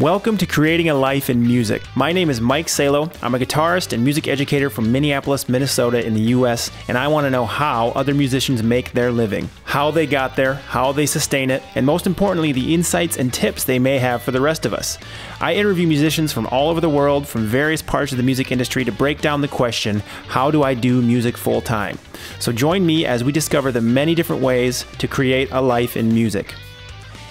Welcome to Creating a Life in Music. My name is Mike Salow. I'm a guitarist and music educator from Minneapolis, Minnesota in the US, and I want to know how other musicians make their living, how they got there, how they sustain it, and most importantly, the insights and tips they may have for the rest of us. I interview musicians from all over the world, from various parts of the music industry to break down the question, how do I do music full time? So join me as we discover the many different ways to create a life in music.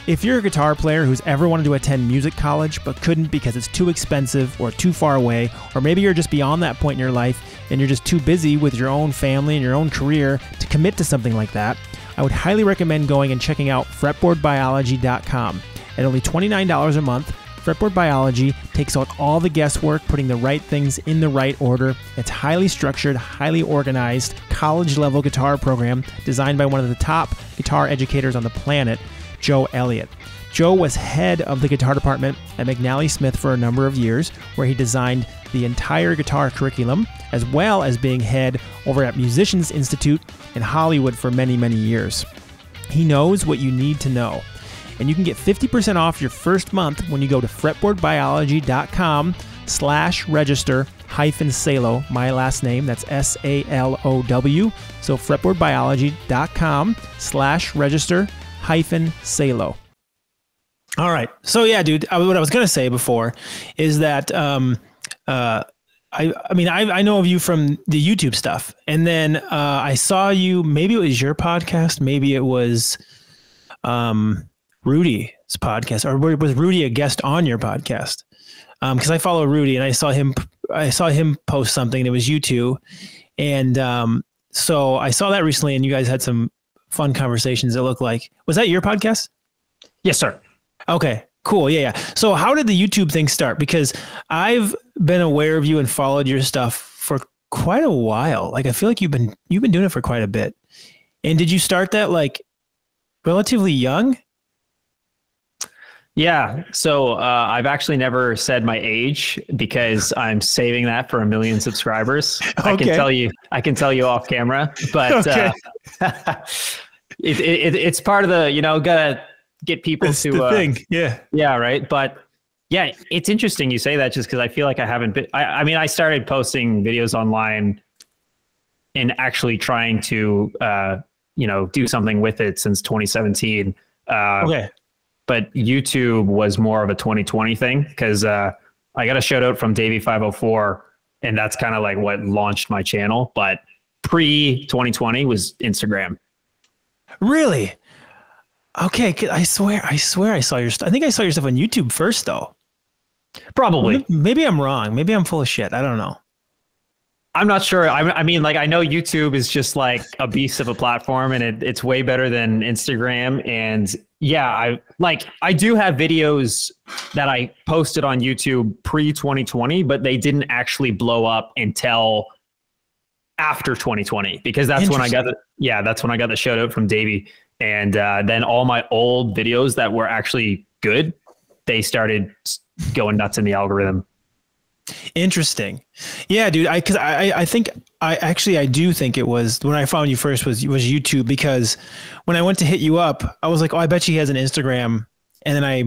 If you're a guitar player who's ever wanted to attend music college but couldn't because it's too expensive or too far away, or maybe you're just beyond that point in your life and you're just too busy with your own family and your own career to commit to something like that, I would highly recommend going and checking out fretboardbiology.com. At only $29 a month, Fretboard Biology takes out all the guesswork, putting the right things in the right order. It's highly structured, highly organized, college-level guitar program designed by one of the top guitar educators on the planet, Joe Elliott. Joe was head of the guitar department at McNally Smith for a number of years, where he designed the entire guitar curriculum, as well as being head over at Musicians Institute in Hollywood for many, many years. He knows what you need to know. And you can get 50% off your first month when you go to fretboardbiology.com/register-Salow, my last name, that's S-A-L-O-W. So fretboardbiology.com/register-Salow. All right. So yeah, dude, what I was going to say before is that, I know of you from the YouTube stuff, and then, I saw you, maybe it was your podcast, maybe it was, Rudy's podcast, or was Rudy a guest on your podcast? Because I follow Rudy, and I saw him post something, and it was you two. And so I saw that recently, and you guys had some fun conversations, it looked like. Was that your podcast? Yes, sir. Okay, cool. Yeah, yeah. So how did the YouTube thing start? Because I've been aware of you and followed your stuff for quite a while. Like, I feel like you've been doing it for quite a bit. And did you start that like relatively young? Yeah. So I've actually never said my age because I'm saving that for 1 million subscribers. Okay. I can tell you off camera, but okay. It's part of the, you know, gotta get people it's to the thing. Yeah. Yeah. Right. But yeah, it's interesting you say that, just because I feel like I haven't been, I mean, I started posting videos online and actually trying to, you know, do something with it since 2017. Okay. But YouTube was more of a 2020 thing, because I got a shout out from Davey 504, and that's kind of like what launched my channel. But pre-2020 was Instagram. Really? Okay. I swear I saw your stuff. I think I saw your stuff on YouTube first, though. Probably. Maybe I'm wrong. Maybe I'm full of shit. I don't know. I'm not sure. I mean, like, I know YouTube is just like a beast of a platform, and it's way better than Instagram. And yeah, I do have videos that I posted on YouTube pre-2020, but they didn't actually blow up until after 2020, because that's when I got the, yeah, that's when I got the shout out from Davey. And then all my old videos that were actually good, they started going nuts in the algorithm. Interesting. Yeah, dude. I do think it was when I found you first was YouTube, because when I went to hit you up, I was like, oh, I bet he has an Instagram. And then I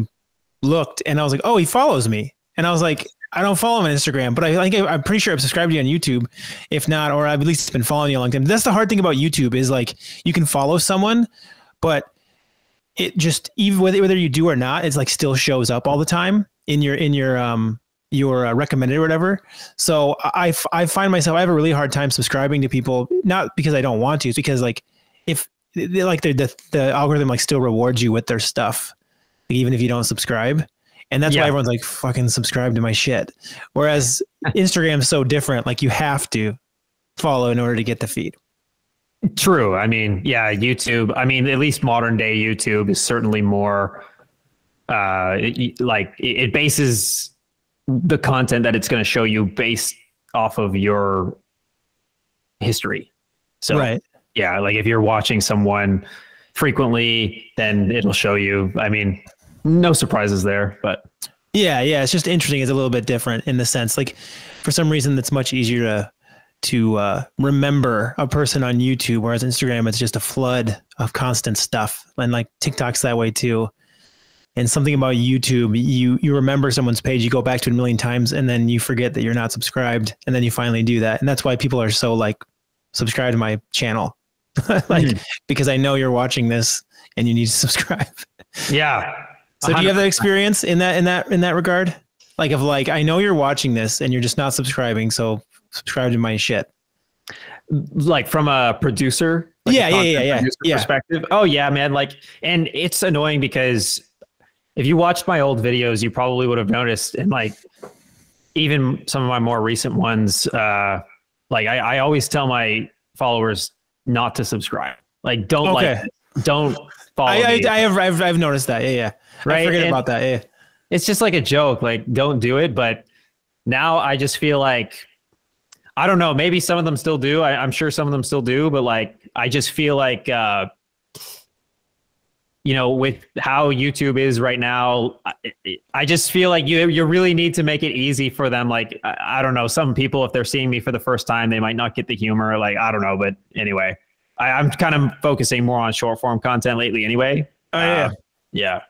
looked and I was like, oh, he follows me. And I was like, I don't follow him on Instagram, but I'm pretty sure I've subscribed to you on YouTube. If not, or I've at least been following you a long time. That's the hard thing about YouTube, is like, you can follow someone, but it just, even whether you do or not, it's like still shows up all the time in your recommended or whatever. So I find myself, I have a really hard time subscribing to people, not because I don't want to, it's because like, if like the algorithm like still rewards you with their stuff, even if you don't subscribe. And that's why everyone's like, fucking subscribe to my shit. Whereas Instagram's so different. Like, you have to follow in order to get the feed. True. I mean, yeah, YouTube, I mean, at least modern day YouTube is certainly more, like it bases the content that it's going to show you based off of your history. So right. Yeah, like if you're watching someone frequently, then it'll show you, I mean, no surprises there, but yeah. It's just interesting. It's a little bit different in the sense, like for some reason, that's much easier to remember a person on YouTube, whereas Instagram, it's just a flood of constant stuff. And like TikTok's that way too. and something about YouTube, you remember someone's page, you go back to it a million times, and then you forget that you're not subscribed, and then you finally do that. And that's why people are so like, subscribe to my channel, because I know you're watching this and you need to subscribe. Yeah. So 100%. Do you have that experience in that regard? Like of like, I know you're watching this and you're just not subscribing. So subscribe to my shit. Like from a producer, like a perspective. Oh yeah, man. Like, and it's annoying because if you watched my old videos, you probably would have noticed. And like, even some of my more recent ones, like I always tell my followers not to subscribe. Like, don't don't follow. I've noticed that. Yeah. Yeah. Right. I forget about that. Yeah. It's just like a joke. Like, don't do it. But now I just feel like, I don't know, maybe some of them still do. I'm sure some of them still do, but like, I just feel like, you know, with how YouTube is right now, I just feel like you really need to make it easy for them. Like, I don't know, some people, if they're seeing me for the first time, they might not get the humor. Like, I don't know. But anyway, I'm kind of focusing more on short form content lately anyway. Oh, yeah. Yeah.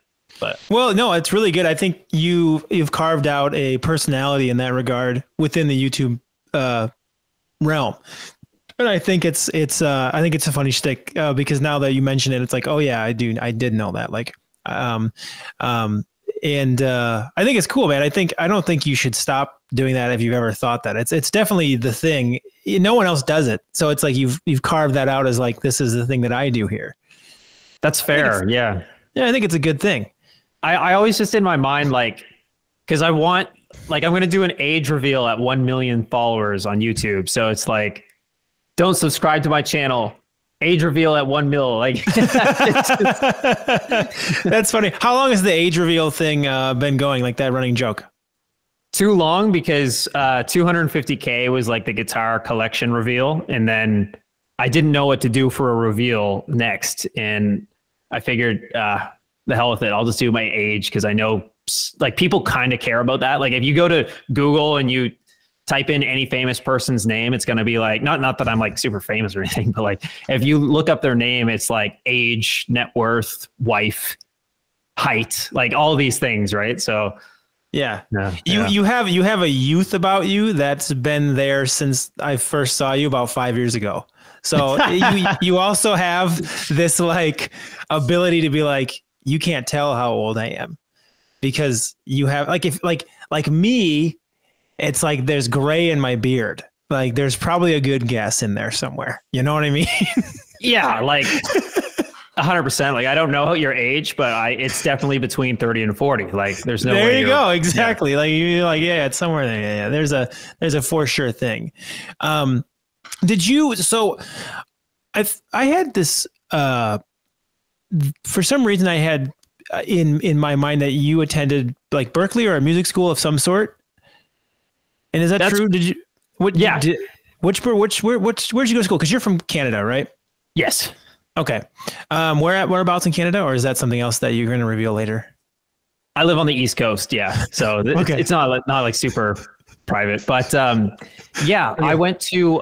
But well, no, it's really good. I think you've carved out a personality in that regard within the YouTube realm. And I think it's a funny shtick, because now that you mention it, it's like, oh yeah, I did know that. Like, I think it's cool, man. I don't think you should stop doing that. If you've ever thought that, it's definitely the thing. No one else does it. So it's like, you've carved that out as like, this is the thing that I do here. That's fair. Yeah. Yeah. I think it's a good thing. I always just in my mind, like, cause I want, like, I'm going to do an age reveal at 1 million followers on YouTube. So it's like, don't subscribe to my channel. Age reveal at 1 mil. Like that's funny. How long has the age reveal thing been going? Like that running joke? Too long, because 250K was like the guitar collection reveal, and then I didn't know what to do for a reveal next, and I figured the hell with it. I'll just do my age, because I know like people kind of care about that. Like if you go to Google and you type in any famous person's name, it's going to be like, not that I'm like super famous or anything, but like if you look up their name, it's like age, net worth, wife, height, like all these things. Right. So yeah. You have a youth about you that's been there since I first saw you about 5 years ago. So you also have this like ability to be like, you can't tell how old I am, because you have like, if like me, it's like there's gray in my beard. Like there's probably a good guess in there somewhere. You know what I mean? Yeah, like 100%. Like I don't know your age, but it's definitely between 30 and 40. Like there's no way. There you go. Exactly. Yeah. Like you're like, yeah, it's somewhere there. Yeah. There's a for sure thing. I had this for some reason I had in my mind that you attended like Berkeley or a music school of some sort. And is that's true? Did you? What? Yeah. Where'd you go to school? Because you're from Canada, right? Yes. Okay. Whereabouts in Canada, or is that something else that you're going to reveal later? I live on the East Coast. Yeah. So okay. It's not like super private, but I went to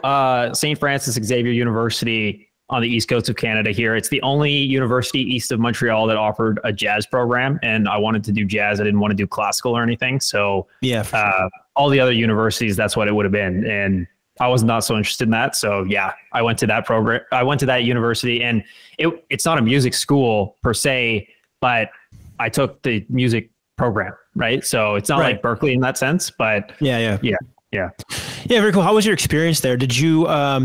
St. Francis Xavier University on the East Coast of Canada. Here, it's the only university east of Montreal that offered a jazz program, and I wanted to do jazz. I didn't want to do classical or anything. So yeah. For sure. All the other universities, that's what it would have been. And I was not so interested in that. So yeah, I went to that program. I went to that university, and it's not a music school per se, but I took the music program, right? So it's not like Berkeley in that sense, but yeah. Very cool. How was your experience there? I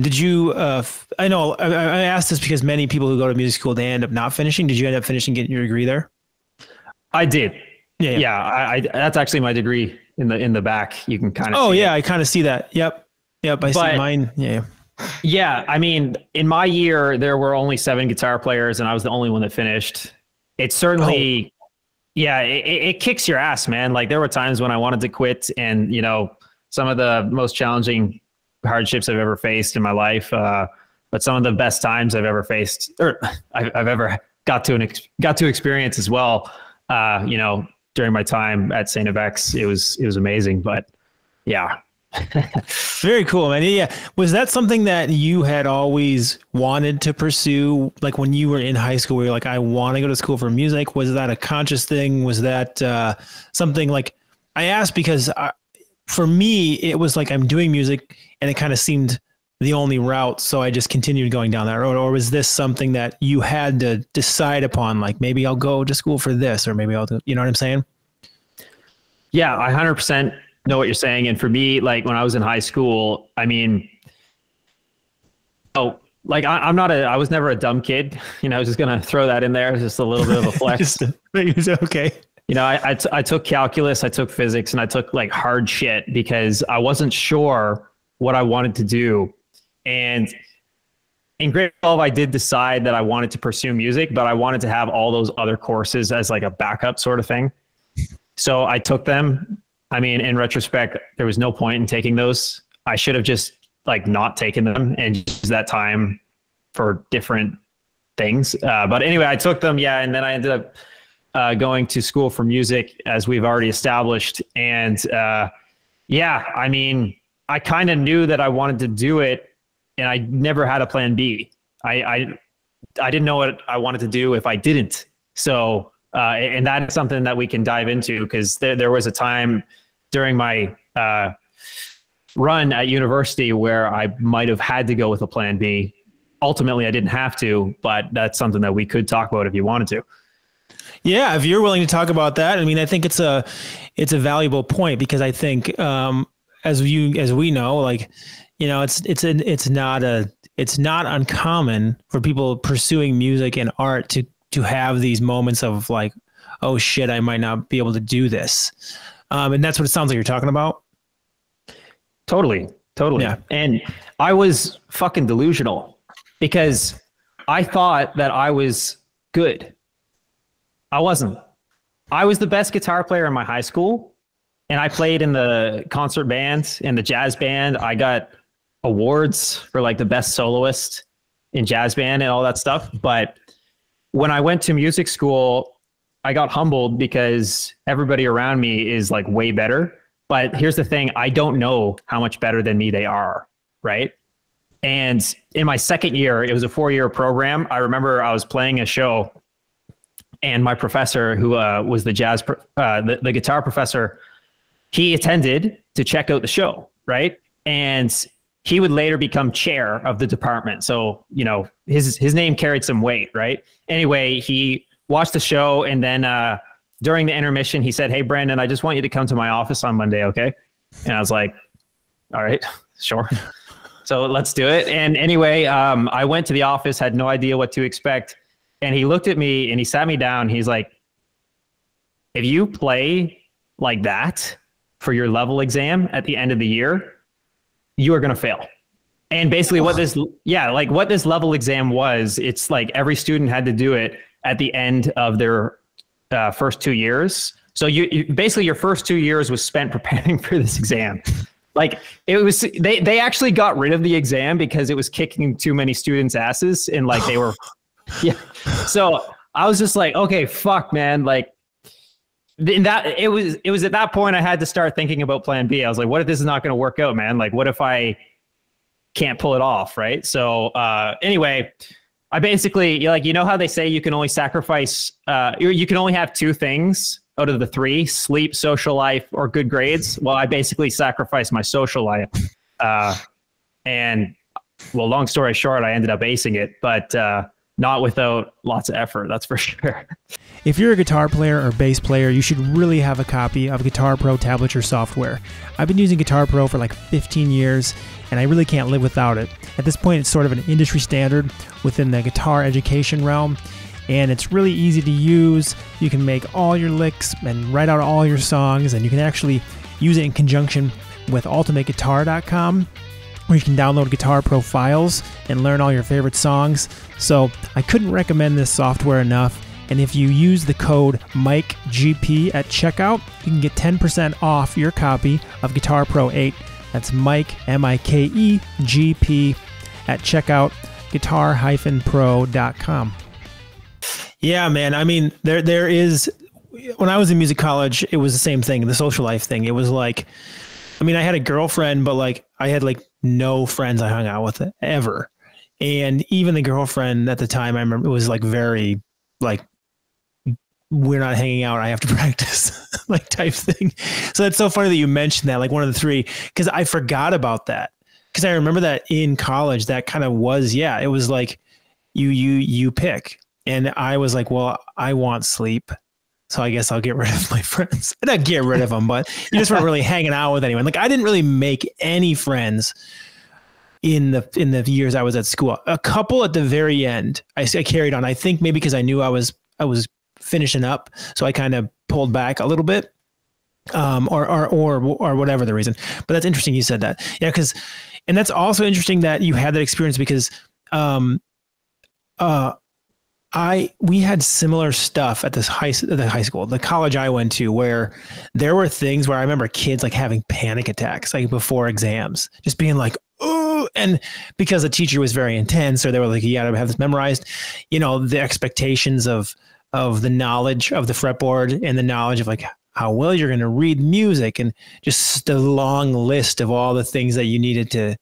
know I asked this because many people who go to music school, they end up not finishing. Did you end up finishing, getting your degree there? I did. Yeah. I that's actually my degree. In the back, you can kind of. Oh yeah, I kind of see that. Yep. I see mine. Yeah. Yeah, I mean, in my year, there were only 7 guitar players, and I was the only one that finished. It certainly, it kicks your ass, man. Like there were times when I wanted to quit, and you know, some of the most challenging hardships I've ever faced in my life, but some of the best times I've ever faced, or I've ever got to experience as well. During my time at St. X, it was amazing, but yeah, Very cool, man. Yeah. Was that something that you had always wanted to pursue? Like when you were in high school, where you're like, I want to go to school for music. Was that a conscious thing? Was that something like, I asked because for me, it was like, I'm doing music and it kind of seemed the only route. So I just continued going down that road. Or was this something that you had to decide upon? Like maybe I'll go to school for this, or maybe I'll do, you know what I'm saying? Yeah, I 100% know what you're saying. And for me, like when I was in high school, I mean, I was never a dumb kid. You know, I was just going to throw that in there. Just a little bit of a flex. It's okay. You know, I took calculus, I took physics, and I took like hard shit because I wasn't sure what I wanted to do. And in grade 12, I did decide that I wanted to pursue music, but I wanted to have all those other courses as like a backup sort of thing. So I took them. I mean, in retrospect, there was no point in taking those. I should have just like not taken them and used that time for different things. But anyway, I took them. Yeah. And then I ended up going to school for music, as we've already established. And yeah, I mean, I kind of knew that I wanted to do it, and I never had a plan B. I didn't know what I wanted to do if I didn't. So, and that is something that we can dive into, because there was a time during my run at university where I might have had to go with a plan B. Ultimately, I didn't have to, but that's something that we could talk about if you wanted to. Yeah, if you're willing to talk about that. I mean, I think it's a valuable point, because I think as we know, like, you know, it's not uncommon for people pursuing music and art to have these moments of like, oh shit, I might not be able to do this. And that's what it sounds like you're talking about. Totally. Yeah. And I was fucking delusional, because I thought that I was good. I wasn't. I was the best guitar player in my high school, and I played in the concert band, in the jazz band. I got awards for like the best soloist in jazz band and all that stuff. But when I went to music school, I got humbled because everybody around me is like way better. But here's the thing. I don't know how much better than me they are. Right. And in my second year, it was a 4-year program. I remember I was playing a show, and my professor, who was the the guitar professor, he attended to check out the show. Right. And he would later become chair of the department. So, you know, his name carried some weight, right? Anyway, he watched the show, and then during the intermission, he said, "Hey, Brandon, I just want you to come to my office on Monday, okay?" And I was like, all right, sure. So let's do it. And anyway, I went to the office, had no idea what to expect. And he looked at me and he sat me down. He's like, "If you play like that for your level exam at the end of the year, you are going to fail." And basically what this level exam was, it's like every student had to do it at the end of their first 2 years. So basically your first 2 years was spent preparing for this exam. Like it was, they actually got rid of the exam because it was kicking too many students' asses, and like they were, yeah. So I was just like, okay, fuck, man. Like it was at that point I had to start thinking about plan B. I was like, what if this is not going to work out, man? Like, what if I can't pull it off? Right. So, anyway, I basically, like, you know how they say you can only sacrifice, you can only have 2 things out of the 3: sleep, social life, or good grades. Well, I basically sacrificed my social life. And well, long story short, I ended up acing it, but, not without lots of effort, that's for sure. If you're a guitar player or bass player, you should really have a copy of Guitar Pro tablature software. I've been using Guitar Pro for like 15 years, and I really can't live without it. At this point, it's sort of an industry standard within the guitar education realm, and it's really easy to use. You can make all your licks and write out all your songs, and you can actually use it in conjunction with ultimateguitar.com, where you can download Guitar Pro files and learn all your favorite songs. So I couldn't recommend this software enough. And if you use the code MikeGP at checkout, you can get 10% off your copy of Guitar Pro 8. That's Mike, M-I-K-E-G-P, at checkout, guitar-pro.com. Yeah, man. I mean, there is, when I was in music college, it was the same thing, the social life thing. It was like, I mean, I had a girlfriend, but like I had like no friends I hung out with ever. And even the girlfriend at the time, I remember it was like very like, we're not hanging out, I have to practice like type thing. So that's so funny that you mentioned that, like one of the three, because I forgot about that. Because I remember that in college, that kind of was, yeah, it was like you pick. And I was like, well, I want sleep, so I guess I'll get rid of my friends. Not get rid of them, but you just weren't really hanging out with anyone. Like I didn't really make any friends in the years I was at school. A couple at the very end, I carried on. I think maybe because I knew I was finishing up, so I kind of pulled back a little bit, or whatever the reason. But that's interesting you said that. Yeah, because, and that's also interesting that you had that experience, because we had similar stuff at the high school, the college I went to, where there were things where I remember kids like having panic attacks like before exams, just being like, oh, and because the teacher was very intense, or they were like, you gotta have this memorized, you know, the expectations of the knowledge of the fretboard and the knowledge of like how well you're going to read music, and just the long list of all the things that you needed to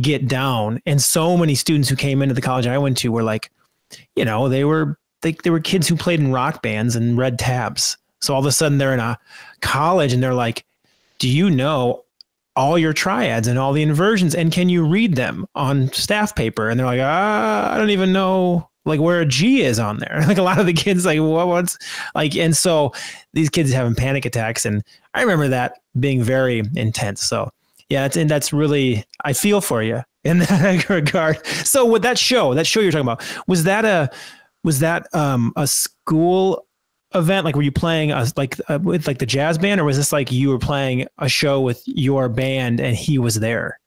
get down. And so many students who came into the college I went to were like, you know, they were kids who played in rock bands and read tabs. So all of a sudden they're in a college and they're like, do you know all your triads and all the inversions, and can you read them on staff paper? And they're like, I don't even know like where a G is on there. Like a lot of the kids like, what's like, and so these kids having panic attacks. And I remember that being very intense. So yeah, that's really, I feel for you in that regard. So with that show you're talking about, was that a school event? Like, were you playing with like the jazz band, or was this like you were playing a show with your band and he was there?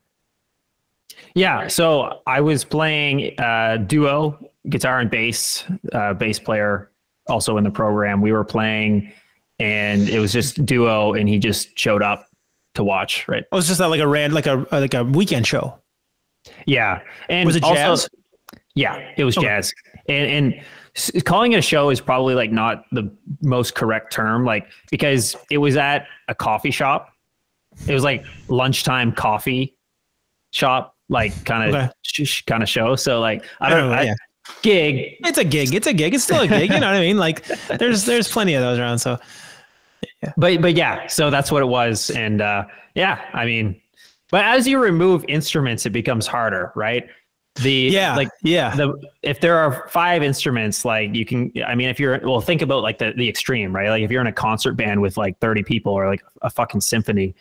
Yeah. So I was playing duo guitar and bass, bass player also in the program. We were playing and it was just duo, and he just showed up to watch. Right. Oh, it's just like a random, like a weekend show. Yeah. And was it also jazz? Yeah, it was jazz. And calling it a show is probably like not the most correct term, like, because it was at a coffee shop. It was like lunchtime coffee shop, like kind of show. So like, I don't know. Gig. It's a gig. It's still a gig. You know what I mean? Like there's plenty of those around. So yeah. But yeah, so that's what it was. And yeah, I mean, but as you remove instruments, it becomes harder, right? If there are 5 instruments, like you can, I mean, if you're, well, think about like the extreme, right? Like if you're in a concert band with like 30 people, or like a fucking symphony,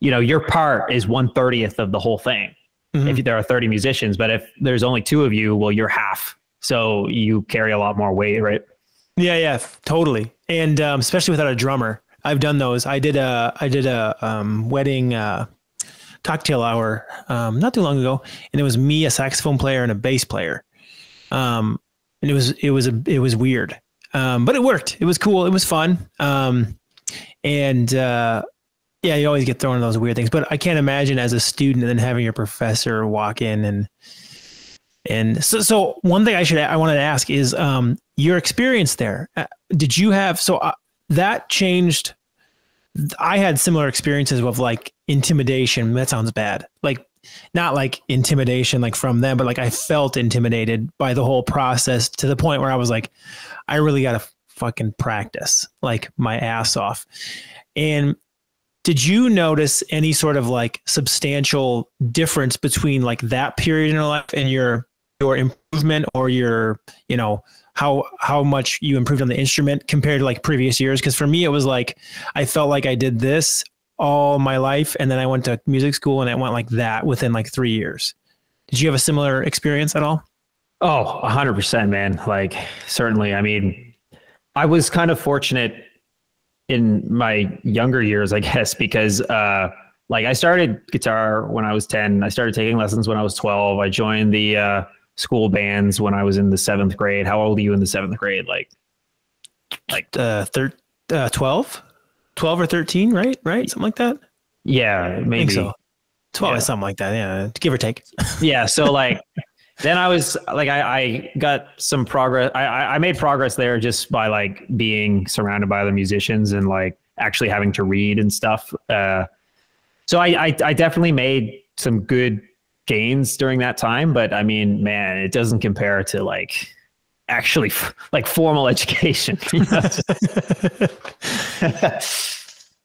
you know, your part is 1/30 of the whole thing. Mm-hmm. If there are 30 musicians, but if there's only 2 of you, well, you're half. So you carry a lot more weight, right? Yeah. Yeah, totally. And especially without a drummer, I've done those. I did a wedding, cocktail hour not too long ago, and it was me, a saxophone player, and a bass player, and it was weird, but it worked. It was cool, it was fun, and yeah, you always get thrown in those weird things. But I can't imagine as a student and then having your professor walk in, and so one thing I wanted to ask is your experience there. Did you have, that changed, I had similar experiences of like intimidation. That sounds bad. Like not like intimidation, like from them, but like I felt intimidated by the whole process to the point where I was like, I really got to fucking practice like my ass off. And did you notice any sort of like substantial difference between like that period in your life and your improvement, or your, you know, how much you improved on the instrument compared to like previous years? Because for me, it was like, I felt like I did this all my life, and then I went to music school and it went like that within like 3 years. Did you have a similar experience at all? Oh, 100%, man. Like certainly. I mean, I was kind of fortunate in my younger years, I guess, because, like I started guitar when I was 10, I started taking lessons when I was 12. I joined the, school bands when I was in the 7th grade. How old are you in the 7th grade? Like 12 or 13, right? Right. Something like that. Yeah, maybe. I think so. 12 or something like that. Yeah. Give or take. Yeah. So like, then I was like, I got some progress. I made progress there just by like being surrounded by other musicians and like actually having to read and stuff. So I definitely made some good gains during that time, but I mean, man, it doesn't compare to like actually like formal education. You know?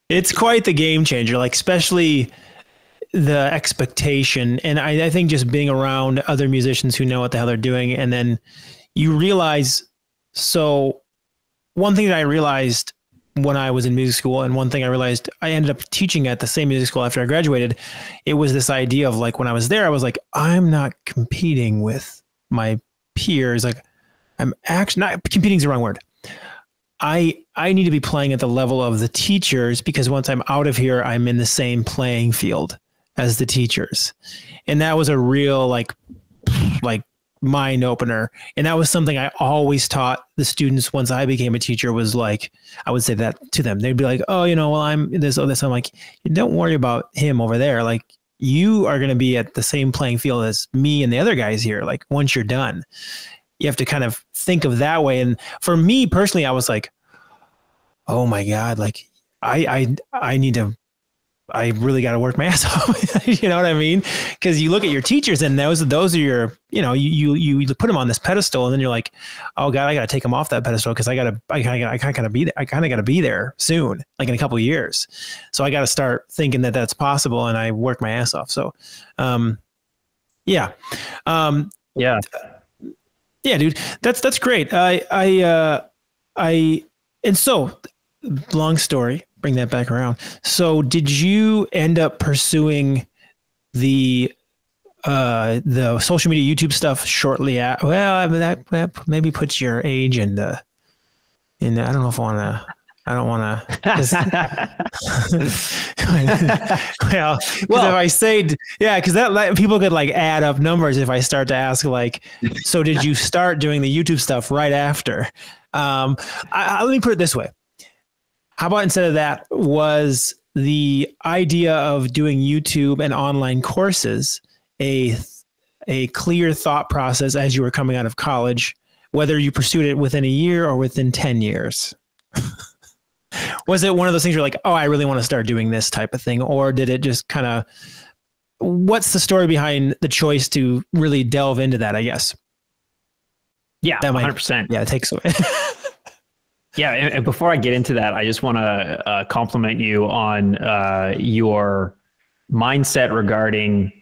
It's quite the game changer, like especially the expectation. And I think just being around other musicians who know what the hell they're doing. And then you realize, so one thing that I realized when I was in music school, and one thing I realized I ended up teaching at the same music school after I graduated, it was this idea of like, when I was there, I was like, I'm not competing with my peers. Like I'm actually not competing is the wrong word. I need to be playing at the level of the teachers, because once I'm out of here, I'm in the same playing field as the teachers. And that was a real like mind opener. And that was something I always taught the students once I became a teacher, was like, I would say that to them. They'd be like, oh, you know, well, I'm this, oh, this. I'm like, don't worry about him over there. Like you are going to be at the same playing field as me and the other guys here. Like once you're done, you have to kind of think of that way. And for me personally, I was like, oh my God, like I need to, I really got to work my ass off. You know what I mean? Cause you look at your teachers and those are your, you know, you put them on this pedestal and then you're like, oh God, I got to take them off that pedestal. Cause I kind of got to be there soon, like in a couple of years. So I got to start thinking that that's possible. And I work my ass off. So, yeah, dude, that's great. And so long story, bring that back around. So did you end up pursuing the social media, YouTube stuff shortly after? Well, I mean, that maybe puts your age in the, I don't know if I want to, well, if I say, yeah, because that people could like add up numbers if I start to ask like, so did you start doing the YouTube stuff right after? Let me put it this way. How about instead of that, was the idea of doing YouTube and online courses a clear thought process as you were coming out of college, whether you pursued it within a year or within 10 years? Was it one of those things you're like, oh, I really want to start doing this type of thing? Or did it just kind of, what's the story behind the choice to really delve into that, I guess? Yeah, that might, 100%. Yeah, it takes away. Yeah. And before I get into that, I just want to compliment you on your mindset regarding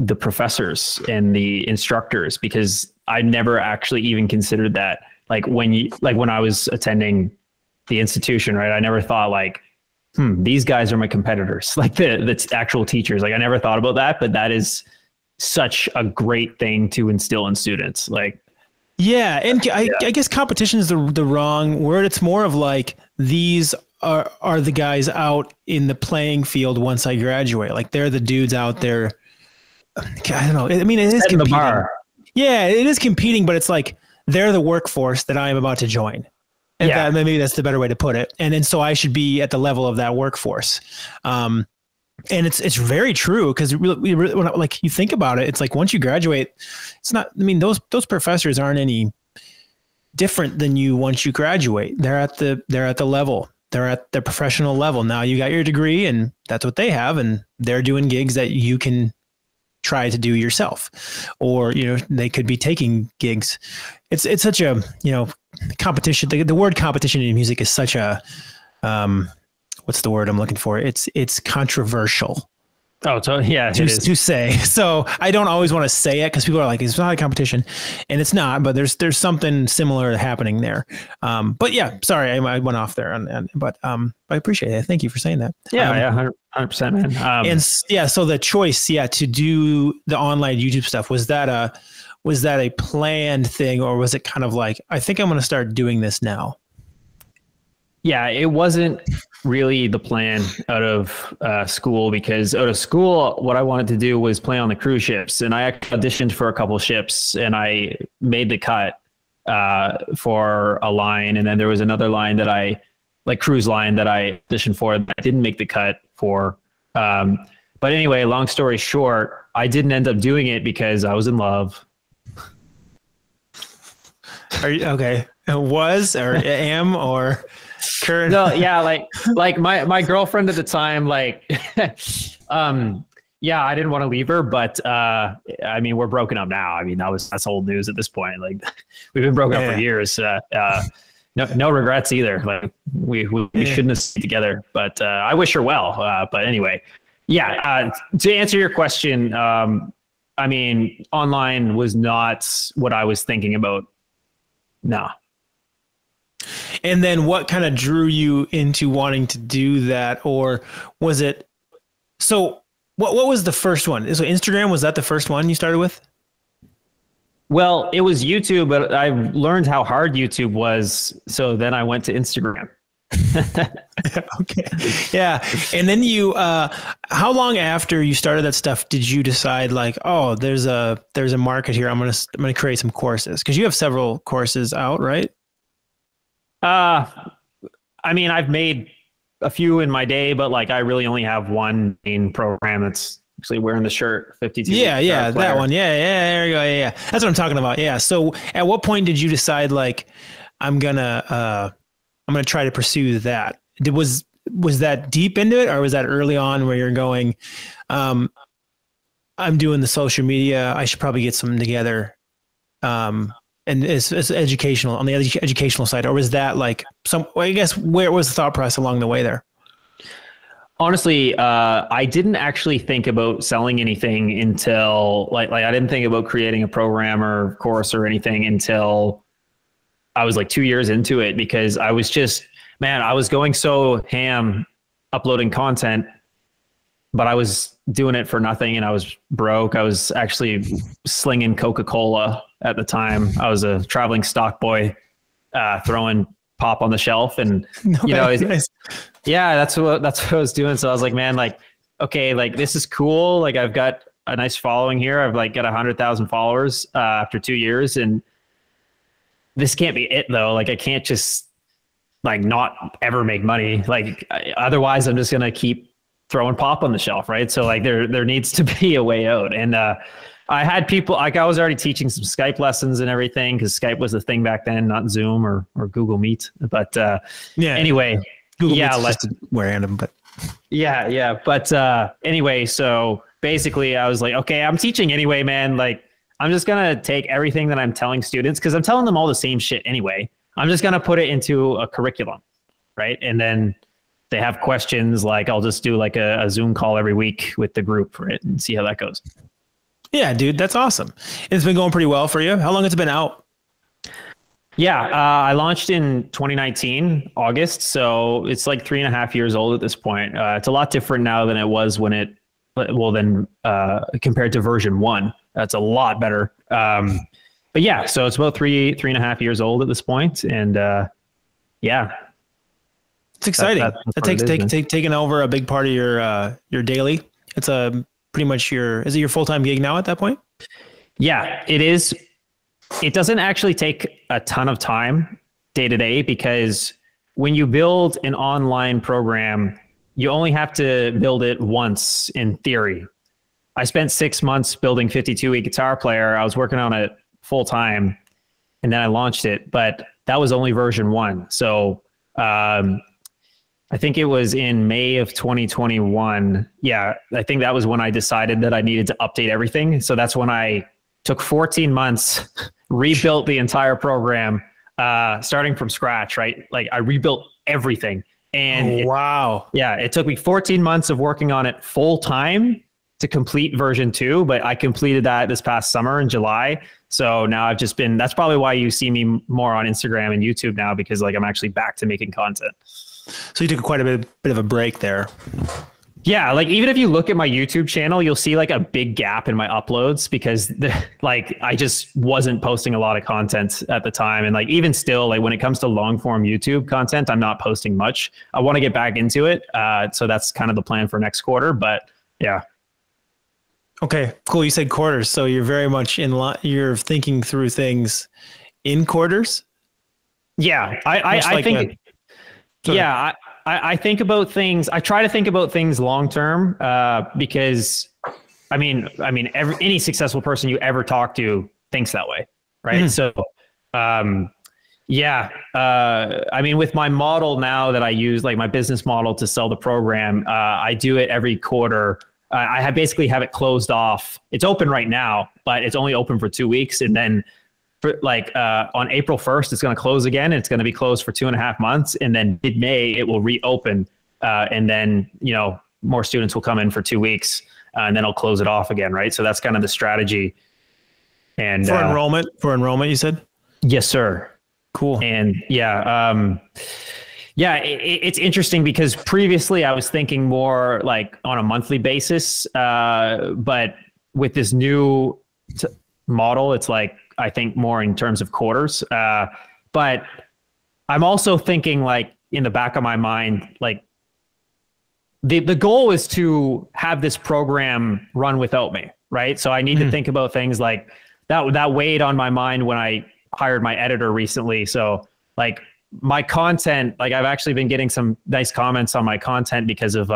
the professors and the instructors, because I never actually even considered that. Like when I was attending the institution, right? I never thought like, these guys are my competitors, like the actual teachers. Like I never thought about that, but that is such a great thing to instill in students. Like, yeah. And I guess competition is the wrong word. It's more of like, these are the guys out in the playing field once I graduate. Like they're the dudes out there. I don't know. I mean, it is competing. Yeah, it is competing, but it's like, they're the workforce that I am about to join. And yeah, maybe that's the better way to put it. And then, so I should be at the level of that workforce. And it's very true, because really, when like you think about it, it's like once you graduate, it's not, I mean, those professors aren't any different than you once you graduate. They're at the level. They're at the professional level. Now you got your degree and that's what they have, and they're doing gigs that you can try to do yourself, or, you know, they could be taking gigs. It's such a, you know, competition. The word competition in music is such a, what's the word I'm looking for? It's controversial. Oh, so yeah, to say. So I don't always want to say it, because people are like, it's not a competition, and it's not, but there's something similar happening there. But yeah, sorry, I went off there, but I appreciate it. Thank you for saying that. Yeah, 100%, man. And yeah, so the choice, yeah, to do the online YouTube stuff, was that a planned thing, or was it kind of like, I think I'm going to start doing this now? Yeah, it wasn't really the plan out of school, what I wanted to do was play on the cruise ships. And I auditioned for a couple ships and I made the cut for a line. And then there was another line that I auditioned for that I didn't make the cut for. But anyway, long story short, I didn't end up doing it because I was in love. Are you okay? Was or am or... Kurt. No, yeah, like my girlfriend at the time, like, yeah, I didn't want to leave her, but I mean, we're broken up now. I mean, that's old news at this point. Like, we've been broken up for years. No regrets either. Like, we shouldn't have stayed together, but I wish her well. But anyway, yeah. To answer your question, I mean, online was not what I was thinking about. No. And then what kind of drew you into wanting to do that? Or was it, so what was the first one? So Instagram, was that the first one you started with? Well, it was YouTube, but I learned how hard YouTube was. So then I went to Instagram. Okay. Yeah. And then you, how long after you started that stuff did you decide, like, oh, there's a market here. I'm going to create some courses. 'Cause you have several courses out, right? I mean, I've made a few in my day, but like, I really only have one main program that's actually wearing the shirt, 52. Yeah. Yeah. That one. Yeah. Yeah. There you go. Yeah, yeah. That's what I'm talking about. Yeah. So at what point did you decide, like, I'm going to try to pursue that? Was that deep into it, or was that early on where you're going, I'm doing the social media, I should probably get something together. And it's educational, on the educational side, or was that like some, I guess, where was the thought process along the way there? Honestly, I didn't actually think about selling anything until like I didn't think about creating a program or course or anything until I was like 2 years into it, because I was just, man, I was going so ham uploading content, but I was doing it for nothing and I was broke. I was actually slinging Coca-Cola at the time. I was a traveling stock boy, throwing pop on the shelf, and yeah, that's what I was doing. So I was like, man, like, okay, like, this is cool. Like, I've got a nice following here. I've like got 100,000 followers, after 2 years, and this can't be it though. Like, I can't just like not ever make money. Like, otherwise I'm just going to keep throwing pop on the shelf. Right. So like there needs to be a way out. And, I had people, like, I was already teaching some Skype lessons and everything, 'cause Skype was the thing back then, not Zoom or Google Meet. But, yeah, anyway, Google Meet's random, but yeah. But, anyway, so basically I was like, okay, I'm teaching anyway, man. Like, I'm just going to take everything that I'm telling students, 'cause I'm telling them all the same shit anyway. I'm just going to put it into a curriculum. Right. And then they have questions, like, I'll just do like a Zoom call every week with the group for it and see how that goes. Yeah, dude, that's awesome. It's been going pretty well for you. How long has it been out? Yeah, I launched in 2019, August. So it's like 3.5 years old at this point. It's a lot different now than it was when compared to version 1. That's a lot better. But yeah, so it's about three and a half years old at this point. And yeah. It's exciting. That takes taking over a big part of your daily. It's a pretty much is it your full-time gig now at that point? Yeah, it is. It doesn't actually take a ton of time day to day, because when you build an online program, you only have to build it once in theory. I spent 6 months building 52 Week Guitar Player. I was working on it full time and then I launched it, but that was only version 1. So, I think it was in May of 2021. Yeah, I think that was when I decided that I needed to update everything. So that's when I took 14 months, rebuilt the entire program, starting from scratch, right? Like, I rebuilt everything. And wow. Yeah, it took me 14 months of working on it full time to complete version 2, but I completed that this past summer in July. So now I've just been, that's probably why you see me more on Instagram and YouTube now, because like I'm actually back to making content. So you took quite a bit of a break there. Yeah. Like, even if you look at my YouTube channel, you'll see like a big gap in my uploads, because like I just wasn't posting a lot of content at the time. And like, even still, like when it comes to long form YouTube content, I'm not posting much. I want to get back into it. So that's kind of the plan for next quarter, but yeah. Okay, cool. You said quarters. So you're very much you're thinking through things in quarters. Yeah. I think about things. I try to think about things long term, because I mean, any successful person you ever talk to thinks that way, right? Mm. So, Yeah. I mean, with my model now that I use, like my business model to sell the program, I do it every quarter. I basically have it closed off. It's open right now, but it's only open for 2 weeks. And then for, like on April 1st, it's going to close again. And it's going to be closed for 2.5 months. And then mid-May, it will reopen. And then, you know, more students will come in for 2 weeks and then I'll close it off again. Right. So that's kind of the strategy. And for enrollment, you said? Yes, sir. Cool. And yeah. Yeah, it's interesting because previously I was thinking more like on a monthly basis. But with this new model, it's like, I think more in terms of quarters. But I'm also thinking like in the back of my mind, like the goal is to have this program run without me. Right. So I need to think about things like that weighed on my mind when I hired my editor recently. So like my content, like I've actually been getting some nice comments on my content because of,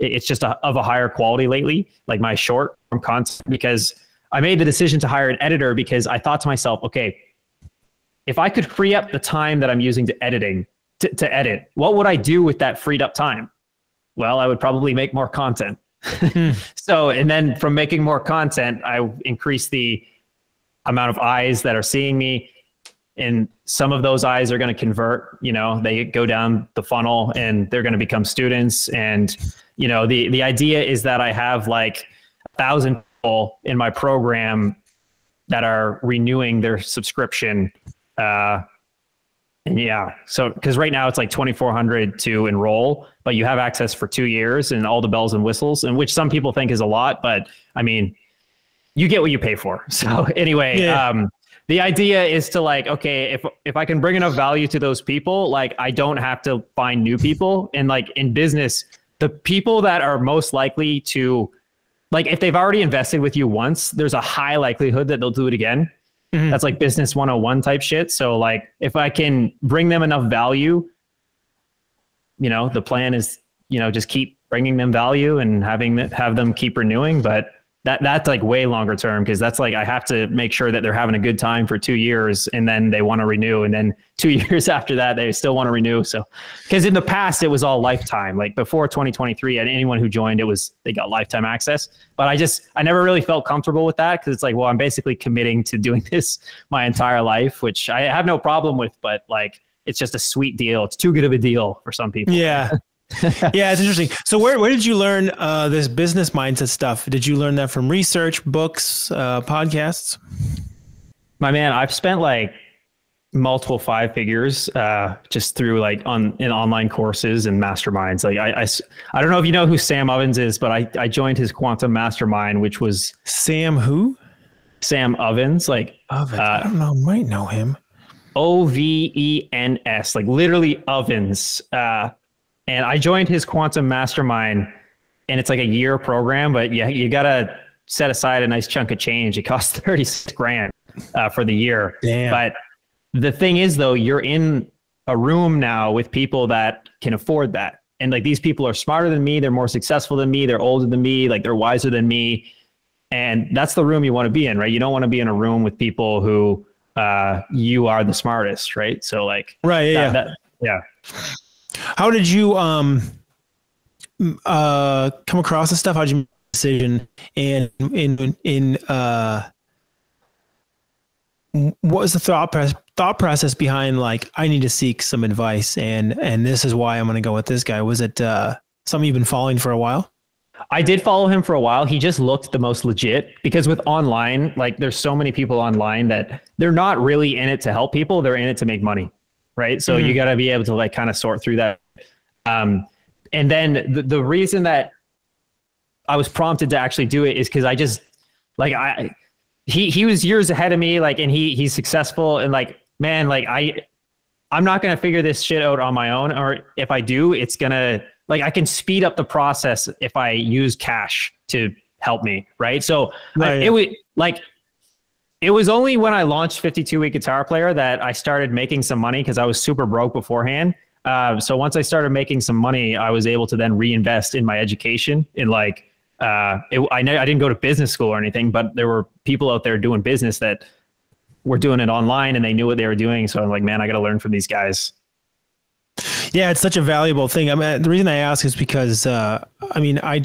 it's just of a higher quality lately, like my short form content, because I made the decision to hire an editor because I thought to myself, okay, if I could free up the time that I'm using to edit, what would I do with that freed up time? Well, I would probably make more content. So, and then from making more content, I increase the amount of eyes that are seeing me. And some of those eyes are going to convert, you know, they go down the funnel and they're going to become students. And, you know, the idea is that I have like 1,000 people in my program that are renewing their subscription. And yeah, so because right now it's like 2,400 to enroll, but you have access for 2 years and all the bells and whistles, and which some people think is a lot, but I mean, you get what you pay for. So anyway, yeah. The idea is to like, okay, if I can bring enough value to those people, like I don't have to find new people. And like in business, the people that are most likely to, like if they've already invested with you once, there's a high likelihood that they'll do it again. Mm-hmm. That's like business 101 type shit. So like if I can bring them enough value, you know, the plan is, you know, just keep bringing them value and have them keep renewing. But that's like way longer term, because that's like I have to make sure that they're having a good time for 2 years and then they want to renew. And then 2 years after that, they still want to renew. So because in the past, it was all lifetime, like before 2023 and anyone who joined, it was they got lifetime access. But I never really felt comfortable with that because it's like, well, I'm basically committing to doing this my entire life, which I have no problem with. But like it's just a sweet deal. It's too good of a deal for some people. Yeah. Yeah, it's interesting. So where did you learn this business mindset stuff? Did you learn that from research, books, podcasts? My man, I've spent like multiple 5 figures just through like in online courses and masterminds. Like I don't know if you know who Sam Ovens is, but I joined his Quantum Mastermind, which was Sam who? Sam Ovens, like Ovens. I don't know, might know him. Ovens, like literally Ovens. And I joined his Quantum Mastermind, and it's like a year program, but yeah, you got to set aside a nice chunk of change. It costs $36,000 for the year. Damn. But the thing is though, you're in a room now with people that can afford that. And like, these people are smarter than me. They're more successful than me. They're older than me. Like they're wiser than me. And that's the room you want to be in, right? You don't want to be in a room with people who, you are the smartest, right? So like, right. Yeah. Yeah. How did you come across this stuff? How did you make a decision? And what was the thought process behind like, I need to seek some advice and this is why I'm going to go with this guy? Was it something you've been following for a while? I did follow him for a while. He just looked the most legit, because with online, like there's so many people online that they're not really in it to help people. They're in it to make money. Right. So you got to be able to like kind of sort through that. And then the reason that I was prompted to actually do it is because I just like he was years ahead of me, like, and he's successful. And like, man, like I'm not going to figure this shit out on my own. Or if I do, it's going to like I can speed up the process if I use cash to help me. Right. So right. It was only when I launched 52 Week Guitar Player that I started making some money, because I was super broke beforehand. So once I started making some money, I was able to then reinvest in my education. In like, I didn't go to business school or anything, but there were people out there doing business that were doing it online and they knew what they were doing. So I'm like, man, I got to learn from these guys. Yeah, it's such a valuable thing. I mean, the reason I ask is because, I mean, I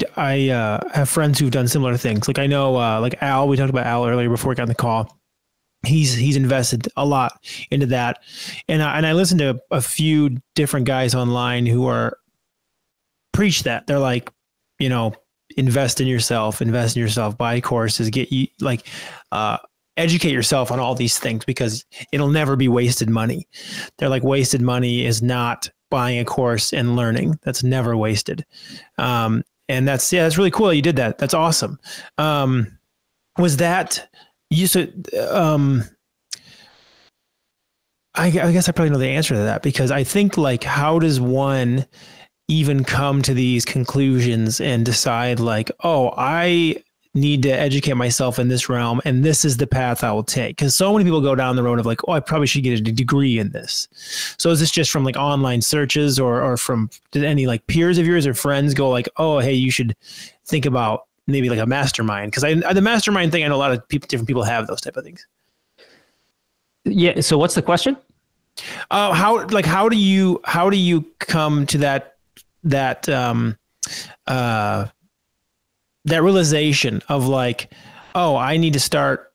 have friends who've done similar things. Like I know, like Al, we talked about Al earlier before we got on the call. He's invested a lot into that. And I listen to a few different guys online who are preach that. They're like, you know, invest in yourself, buy courses, get you like, educate yourself on all these things because it'll never be wasted money. They're like, wasted money is not buying a course and learning. That's never wasted. And that's, yeah, that's really cool. You did that. That's awesome. Was that you said, I guess I probably know the answer to that because I think like, how does one even come to these conclusions and decide like, oh, I need to educate myself in this realm and this is the path I will take? Because so many people go down the road of like, oh, I probably should get a degree in this. So is this just from like online searches or from, did any like peers of yours or friends go like, oh, hey, you should think about maybe like a mastermind? Because the mastermind thing, I know a lot of people, different people have those type of things. Yeah. So what's the question? How do you come to that realization of like, oh, I need to start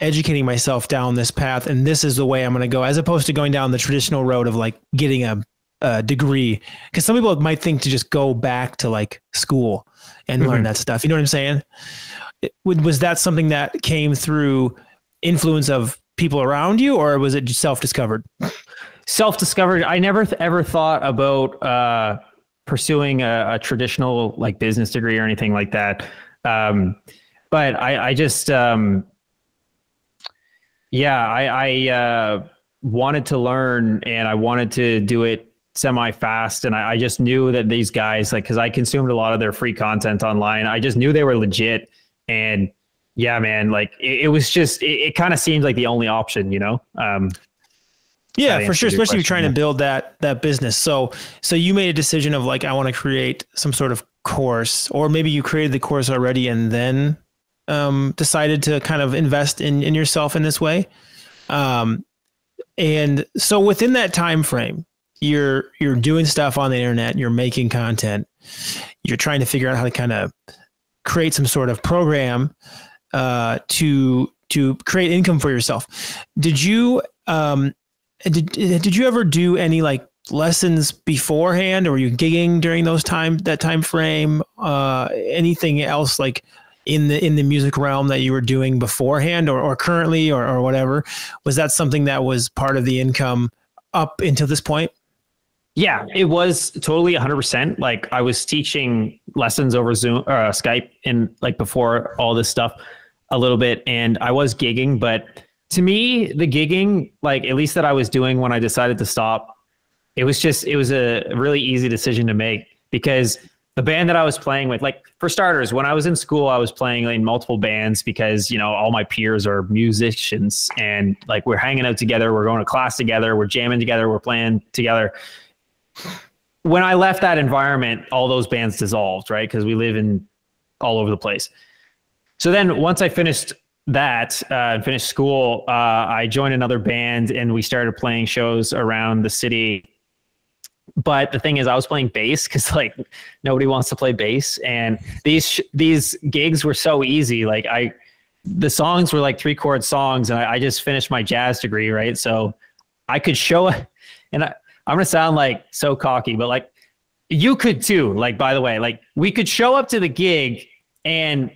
educating myself down this path and this is the way I'm going to go, as opposed to going down the traditional road of like getting a degree? Because some people might think to just go back to like school and learn that stuff. You know what I'm saying? Was that something that came through influence of people around you, or was it just self-discovered? Self-discovered. I never ever thought about, pursuing a traditional like business degree or anything like that. But I just, yeah, I wanted to learn and I wanted to do it semi-fast. And I just knew that these guys, like, cause I consumed a lot of their free content online. I just knew they were legit. And yeah, man, like it was just, it kind of seemed like the only option, you know? Yeah, for sure. Especially if you're trying to build that business. So you made a decision of like, I want to create some sort of course, or maybe you created the course already and then, decided to kind of invest in yourself in this way. And so within that time frame, you're doing stuff on the internet, you're making content, you're trying to figure out how to kind of create some sort of program, to create income for yourself. Did you, did you ever do any like lessons beforehand, or were you gigging during that time frame? Anything else like in the music realm that you were doing beforehand or currently or whatever? Was that something that was part of the income up until this point? Yeah, it was totally 100%. Like I was teaching lessons over Zoom or Skype and like before all this stuff a little bit, and I was gigging, but to me, the gigging, like at least that I was doing when I decided to stop, it was a really easy decision to make, because the band that I was playing with, like for starters, when I was in school, I was playing in multiple bands because, you know, all my peers are musicians and like we're hanging out together. We're going to class together. We're jamming together. We're playing together. When I left that environment, all those bands dissolved, right? Because we live in all over the place. So then once I finished that and finished school, I joined another band and we started playing shows around the city. But the thing is, I was playing bass because like nobody wants to play bass, and these gigs were so easy. Like the songs were like 3-chord songs, and I just finished my jazz degree, right? So I could show it, and I'm gonna sound like so cocky, but like you could too. Like, by the way, like we could show up to the gig and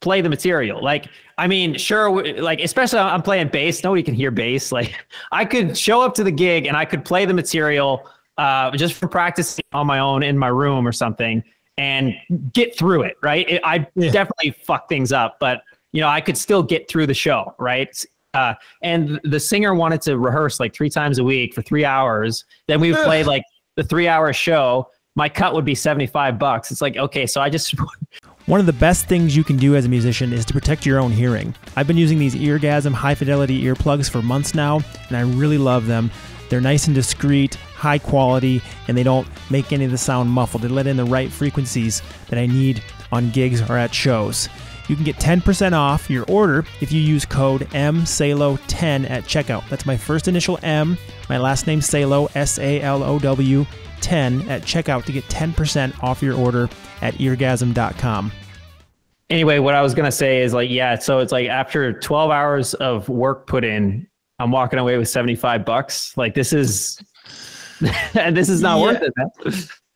play the material. Like, I mean, sure. Like, especially I'm playing bass. Nobody can hear bass. Like I could show up to the gig and I could play the material, just from practicing on my own in my room or something and get through it. Right. I definitely fuck things up, but you know, I could still get through the show. Right. And the singer wanted to rehearse like 3 times a week for 3 hours. Then we would play like the 3-hour show. My cut would be $75. It's like, okay, so I just... One of the best things you can do as a musician is to protect your own hearing. I've been using these Eargasm high-fidelity earplugs for months now, and I really love them. They're nice and discreet, high quality, and they don't make any of the sound muffled. They let in the right frequencies that I need on gigs or at shows. You can get 10% off your order if you use code MSALOW10 at checkout. That's my first initial M, my last name Salow, S-A-L-O-W, 10 at checkout to get 10% off your order at eargasm.com. Anyway, what I was going to say is like, yeah, so it's like after 12 hours of work put in, I'm walking away with $75. Like this is, and this is not worth it, man.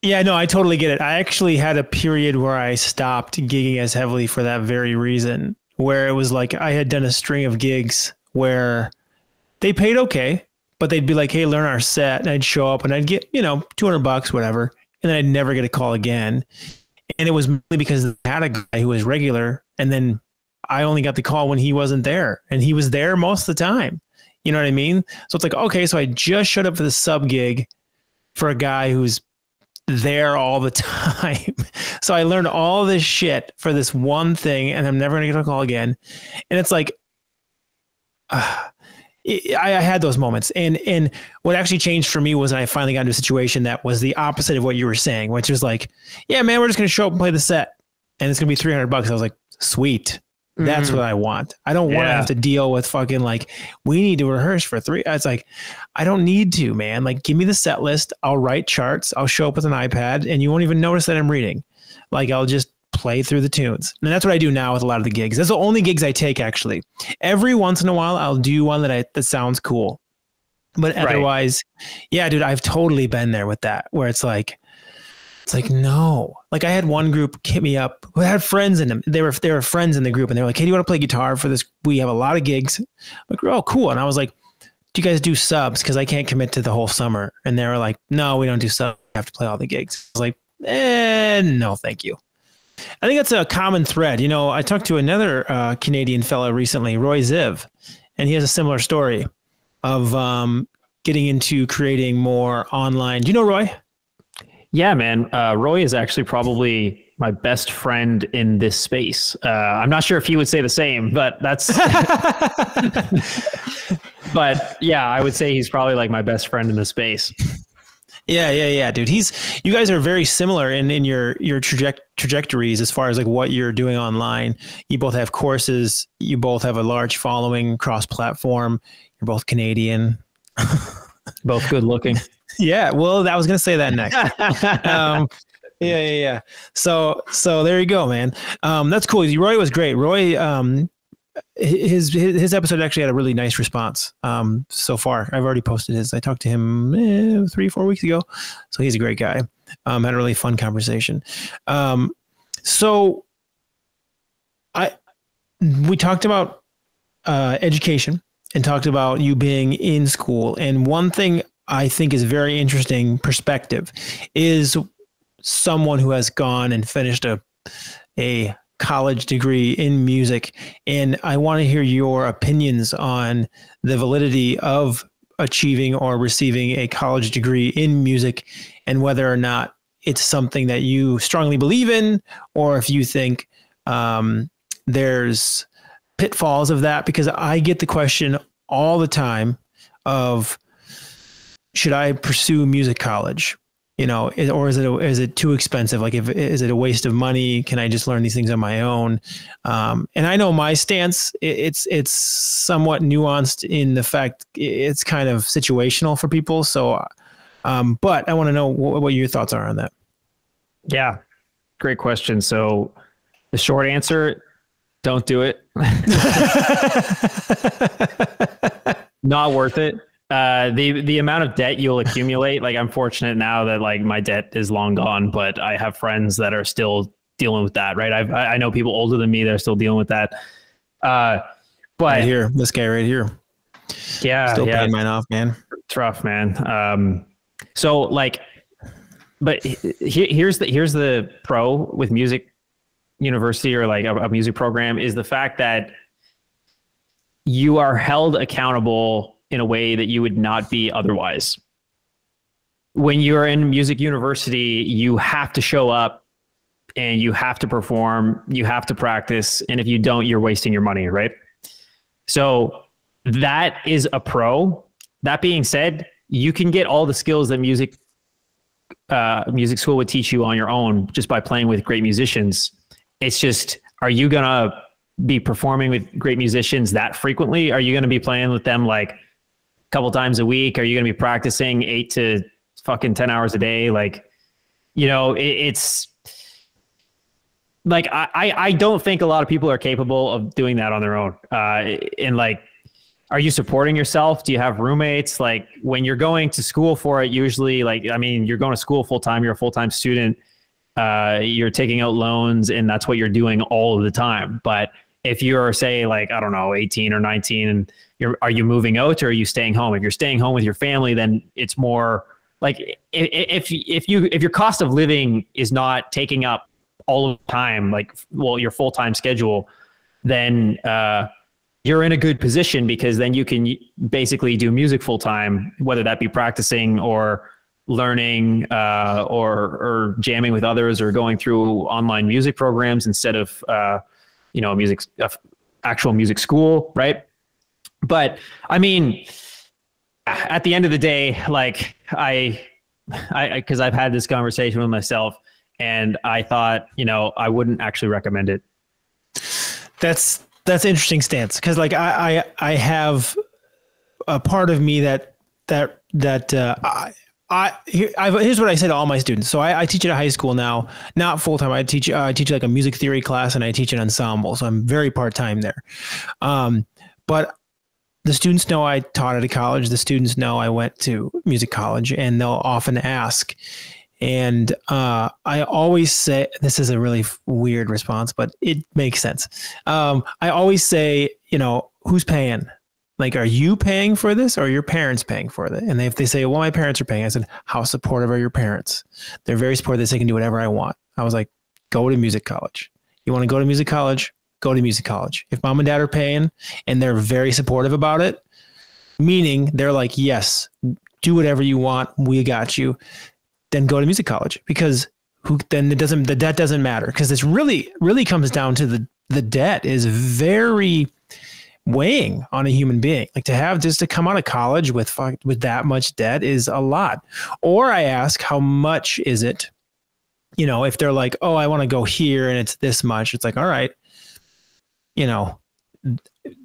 Yeah, no, I totally get it. I actually had a period where I stopped gigging as heavily for that very reason, where it was like I had done a string of gigs where they paid okay, but they'd be like, hey, learn our set. And I'd show up and I'd get, you know, $200, whatever. And then I'd never get a call again. And it was mainly because I had a guy who was regular. And then I only got the call when he wasn't there, and he was there most of the time. You know what I mean? So it's like, okay, so I just showed up for the sub gig for a guy who's there all the time. So I learned all this shit for this one thing, and I'm never going to get a call again. And it's like, I had those moments. And what actually changed for me was I finally got into a situation that was the opposite of what you were saying, which was like, yeah, man, we're just going to show up and play the set, and it's going to be $300. I was like, sweet. That's what I want. I don't want to have to deal with fucking like, we need to rehearse for 3. It's like, I don't need to, man. Like, give me the set list. I'll write charts. I'll show up with an iPad and you won't even notice that I'm reading. Like, I'll just play through the tunes. And that's what I do now with a lot of the gigs. That's the only gigs I take, actually. Every once in a while, I'll do one that sounds cool. But otherwise, yeah, dude, I've totally been there with that, where it's like, no, like I had one group hit me up who had friends in them. They were friends in the group, and they were like, hey, do you want to play guitar for this? We have a lot of gigs. I'm like, oh, cool. And I was like, do you guys do subs? Cause I can't commit to the whole summer. And they were like, no, we don't do subs. We have to play all the gigs. I was like, no, thank you. I think that's a common thread. You know, I talked to another Canadian fellow recently, Roy Ziv, and he has a similar story of getting into creating more online. Do you know Roy? Yeah, man. Roy is actually probably my best friend in this space. I'm not sure if he would say the same, but that's, but yeah, I would say he's probably like my best friend in the space. Yeah. Dude, you guys are very similar in your trajectories as far as like what you're doing online. You both have courses. You both have a large following cross platform. You're both Canadian, both good looking. Yeah. Well, I was going to say that next. Yeah. So there you go, man. That's cool. Roy was great. Roy, his episode actually had a really nice response so far. I've already posted his. I talked to him 3-4 weeks ago. So he's a great guy. Had a really fun conversation. So we talked about education and talked about you being in school. And one thing I think is very interesting perspective is someone who has gone and finished a college degree in music. And I want to hear your opinions on the validity of achieving or receiving a college degree in music and whether or not it's something that you strongly believe in, or if you think there's pitfalls of that, because I get the question all the time of, should I pursue music college? You know, or is it too expensive? Like, is it a waste of money? Can I just learn these things on my own? And I know my stance, it's somewhat nuanced in the fact it's kind of situational for people. So, but I want to know what your thoughts are on that. Yeah, great question. So the short answer, don't do it. Not worth it. The amount of debt you'll accumulate, like I'm fortunate now that like my debt is long gone, but I have friends that are still dealing with that. Right. I know people older than me that are still dealing with that. But right here, this guy right here. Yeah. Still paying mine off, man. It's rough, man. So like, but here's the pro with music university or like a music program is the fact that you are held accountable in a way that you would not be otherwise. When you're in music university, you have to show up and you have to perform, you have to practice. And if you don't, you're wasting your money, right? So that is a pro. That being said, you can get all the skills that music school would teach you on your own just by playing with great musicians. It's just, are you going to be performing with great musicians that frequently? Are you going to be playing with them like a couple times a week? Are you going to be practicing 8 to fucking 10 hours a day? Like, you know, it's like, I don't think a lot of people are capable of doing that on their own. And like, are you supporting yourself? Do you have roommates? Like when you're going to school for it, usually like, I mean, you're going to school full-time, you're a full-time student, you're taking out loans and that's what you're doing all of the time. But if you're say like, I don't know, 18 or 19 and are you moving out or are you staying home? If you're staying home with your family, then it's more like if your cost of living is not taking up all of the time, like, well, your full-time schedule, then, you're in a good position because then you can basically do music full time, whether that be practicing or learning or jamming with others or going through online music programs instead of, you know, music, actual music school. Right. But I mean, at the end of the day, like cause I've had this conversation with myself and I thought, you know, I wouldn't actually recommend it. That's an interesting stance because, like, I have a part of me here's what I say to all my students. So I teach at a high school now, not full time. I teach like a music theory class and I teach an ensemble, so I'm very part time there. But the students know I taught at a college. The students know I went to music college, and they'll often ask. And I always say, this is a really weird response, but it makes sense. I always say, you know, who's paying? Like, are you paying for this or are your parents paying for it? And if they say, well, my parents are paying, I said, how supportive are your parents? They're very supportive. They say, I can do whatever I want. I was like, go to music college. You want to go to music college? Go to music college. If mom and dad are paying and they're very supportive about it, meaning they're like, yes, do whatever you want. We got you. Then go to music college, because the debt doesn't matter, because this really, really comes down to the debt is very weighing on a human being. Like to come out of college with that much debt is a lot. Or I ask, how much is it? You know, if they're like, oh, I want to go here and it's this much, it's like, all right, you know,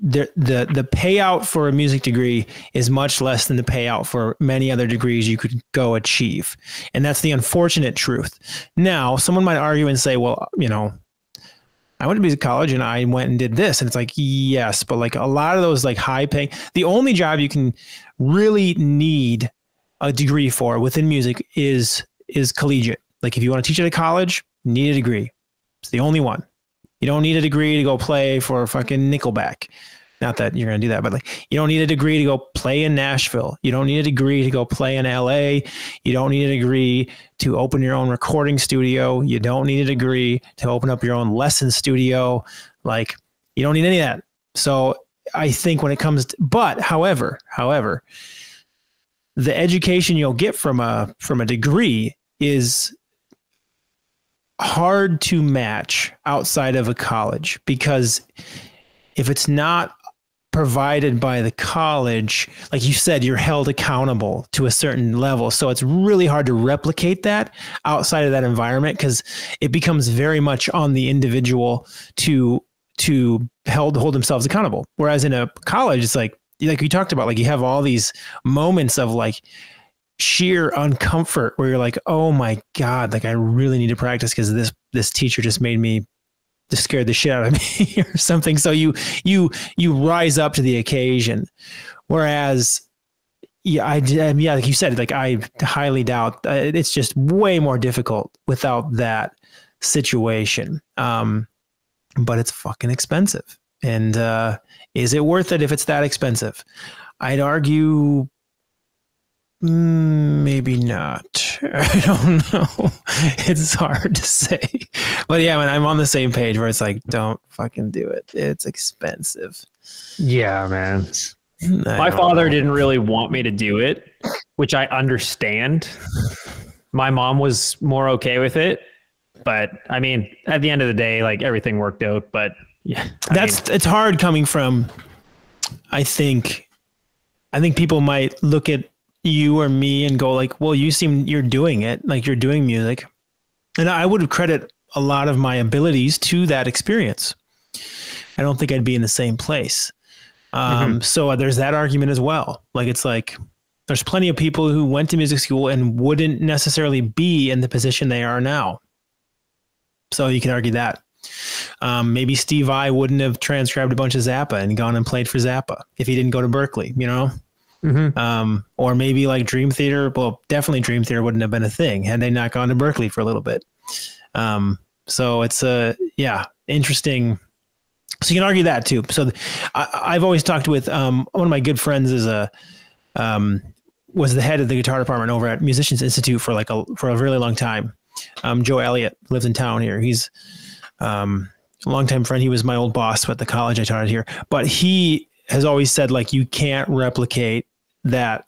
the payout for a music degree is much less than the payout for many other degrees you could go achieve. And that's the unfortunate truth. Now, someone might argue and say, well, you know, I went to music college and I went and did this. And it's like, yes, but like a lot of those like high paying, the only job you can really need a degree for within music is collegiate. Like if you want to teach at a college, you need a degree. It's the only one. You don't need a degree to go play for fucking Nickelback. Not that you're going to do that, but like, you don't need a degree to go play in Nashville. You don't need a degree to go play in LA. You don't need a degree to open your own recording studio. You don't need a degree to open up your own lesson studio. Like, you don't need any of that. So I think when it comes to, but however, the education you'll get from a degree is hard to match outside of a college, because if it's not provided by the college, like you said, you're held accountable to a certain level. So it's really hard to replicate that outside of that environment, because it becomes very much on the individual to hold themselves accountable. Whereas in a college, it's like we talked about, like you have all these moments of like sheer uncomfort where you're like, oh my God, like I really need to practice because this teacher just made me, just scared the shit out of me or something. So you rise up to the occasion. Whereas, yeah, like you said, like I highly doubt, it's just way more difficult without that situation. But it's fucking expensive. And is it worth it if it's that expensive? I'd argue maybe not. I don't know. It's hard to say. But yeah, man, I'm on the same page where it's like, don't fucking do it. It's expensive. Yeah, man. My father didn't really want me to do it, which I understand. My mom was more okay with it. But I mean, at the end of the day, like everything worked out. But yeah, it's hard coming from, I think people might look at you or me and go like, well, you're doing it, like you're doing music. And I would credit a lot of my abilities to that experience, I don't think I'd be in the same place. So there's that argument as well. Like, it's like, there's plenty of people who went to music school and wouldn't necessarily be in the position they are now. So you can argue that. Maybe Steve I wouldn't have transcribed a bunch of Zappa and gone and played for Zappa if he didn't go to Berkeley, you know? Or maybe like Dream Theater. Well, definitely Dream Theater wouldn't have been a thing had they not gone to Berkeley for a little bit. So it's a, yeah, interesting. So you can argue that too. So I've always talked with, one of my good friends is a, was the head of the guitar department over at Musicians Institute for like for a really long time. Joe Elliott lives in town here. He's, a longtime friend. He was my old boss at the college I taught at here, but he has always said, like, you can't replicate that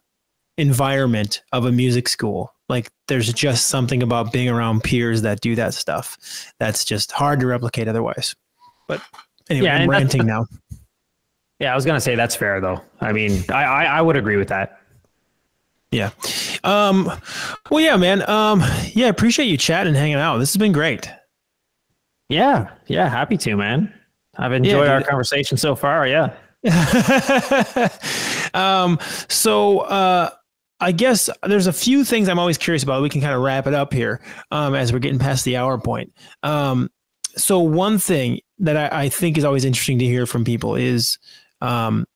environment of a music school. Like, there's just something about being around peers that do that stuff that's just hard to replicate otherwise. But anyway, yeah, I'm ranting now. Yeah, I was gonna say that's fair though. I mean, I would agree with that. Yeah. Well, yeah, man. Yeah, I appreciate you chatting and hanging out. This has been great. Yeah. Yeah. Happy to, man. I've enjoyed our conversation so far. Yeah. So I guess there's a few things I'm always curious about. We can kind of wrap it up here as we're getting past the hour point. So one thing that I think is always interesting to hear from people is, well,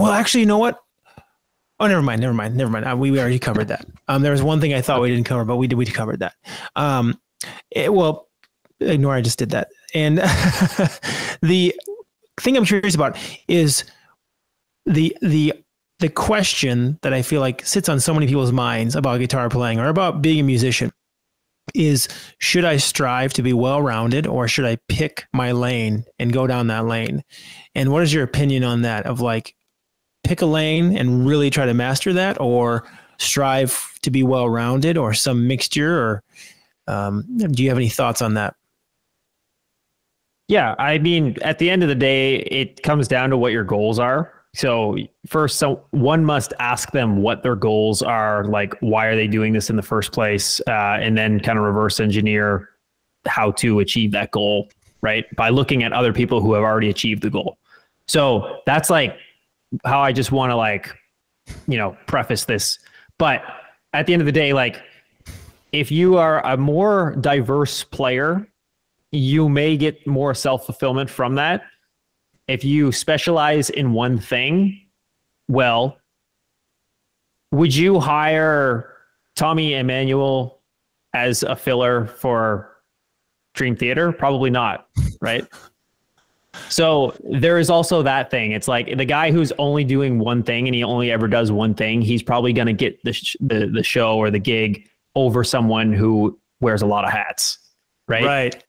actually, you know what? Oh, never mind. We already covered that. There was one thing I thought we didn't cover, but we covered that. Well, ignore, I just did that. And the thing I'm curious about is the question that I feel like sits on so many people's minds about guitar playing or about being a musician is, should I strive to be well-rounded, or should I pick my lane and go down that lane? And what is your opinion on that, of like, pick a lane and really try to master that, or strive to be well-rounded, or some mixture? Or do you have any thoughts on that? Yeah, I mean, at the end of the day, it comes down to what your goals are. So first, one must ask them what their goals are. Like, why are they doing this in the first place? And then kind of reverse engineer how to achieve that goal, right? By looking at other people who have already achieved the goal. So that's like how I just want to, like, you know, preface this. But at the end of the day, like, if you are a more diverse player, you may get more self-fulfillment from that. If you specialize in one thing, well, would you hire Tommy Emmanuel as a filler for Dream Theater? Probably not, right? So there is also that thing. It's like, the guy who's only doing one thing and he only ever does one thing, he's probably going to get the show or the gig over someone who wears a lot of hats, right? Right.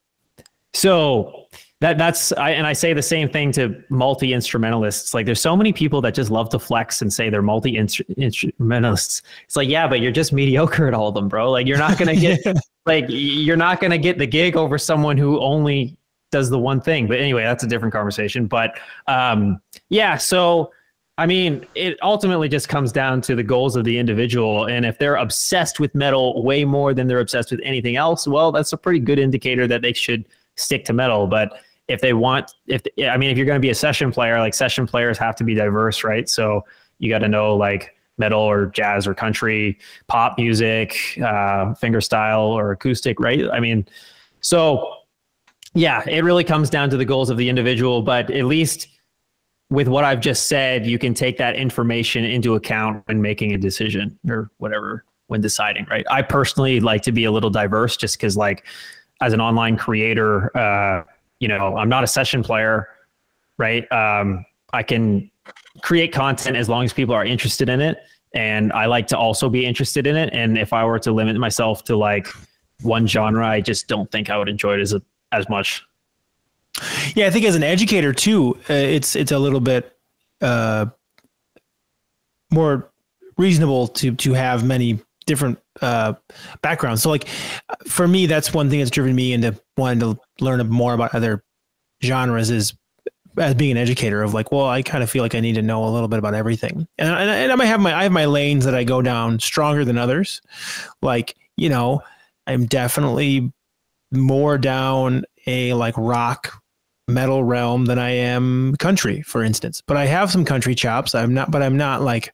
So I say the same thing to multi-instrumentalists. Like, there's so many people that just love to flex and say they're multi-instrumentalists. It's like, yeah, but you're just mediocre at all of them, bro. Like, you're not going to get like, you're not going to get the gig over someone who only does the one thing. But anyway, that's a different conversation. But yeah, so I mean, it ultimately just comes down to the goals of the individual. And if they're obsessed with metal way more than they're obsessed with anything else, well, that's a pretty good indicator that they should stick to metal. But if they want, if you're going to be a session player, like, session players have to be diverse, right? So you got to know like metal or jazz or country, pop music, fingerstyle or acoustic, right? I mean, so yeah, it really comes down to the goals of the individual. But at least with what I've just said, you can take that information into account when making a decision or whatever, when deciding, right? I personally like to be a little diverse just because, like, as an online creator, you know, I'm not a session player, right? I can create content as long as people are interested in it. And I like to also be interested in it. And if I were to limit myself to like one genre, I just don't think I would enjoy it as much. Yeah. I think as an educator too, it's a little bit, more reasonable to have many different backgrounds. So like, for me, that's one thing that's driven me into wanting to learn more about other genres, is as being an educator of like, well, I kind of feel like I need to know a little bit about everything. And I might have I have my lanes that I go down stronger than others. Like, you know, I'm definitely more down a like rock metal realm than I am country, for instance. But I have some country chops. I'm not like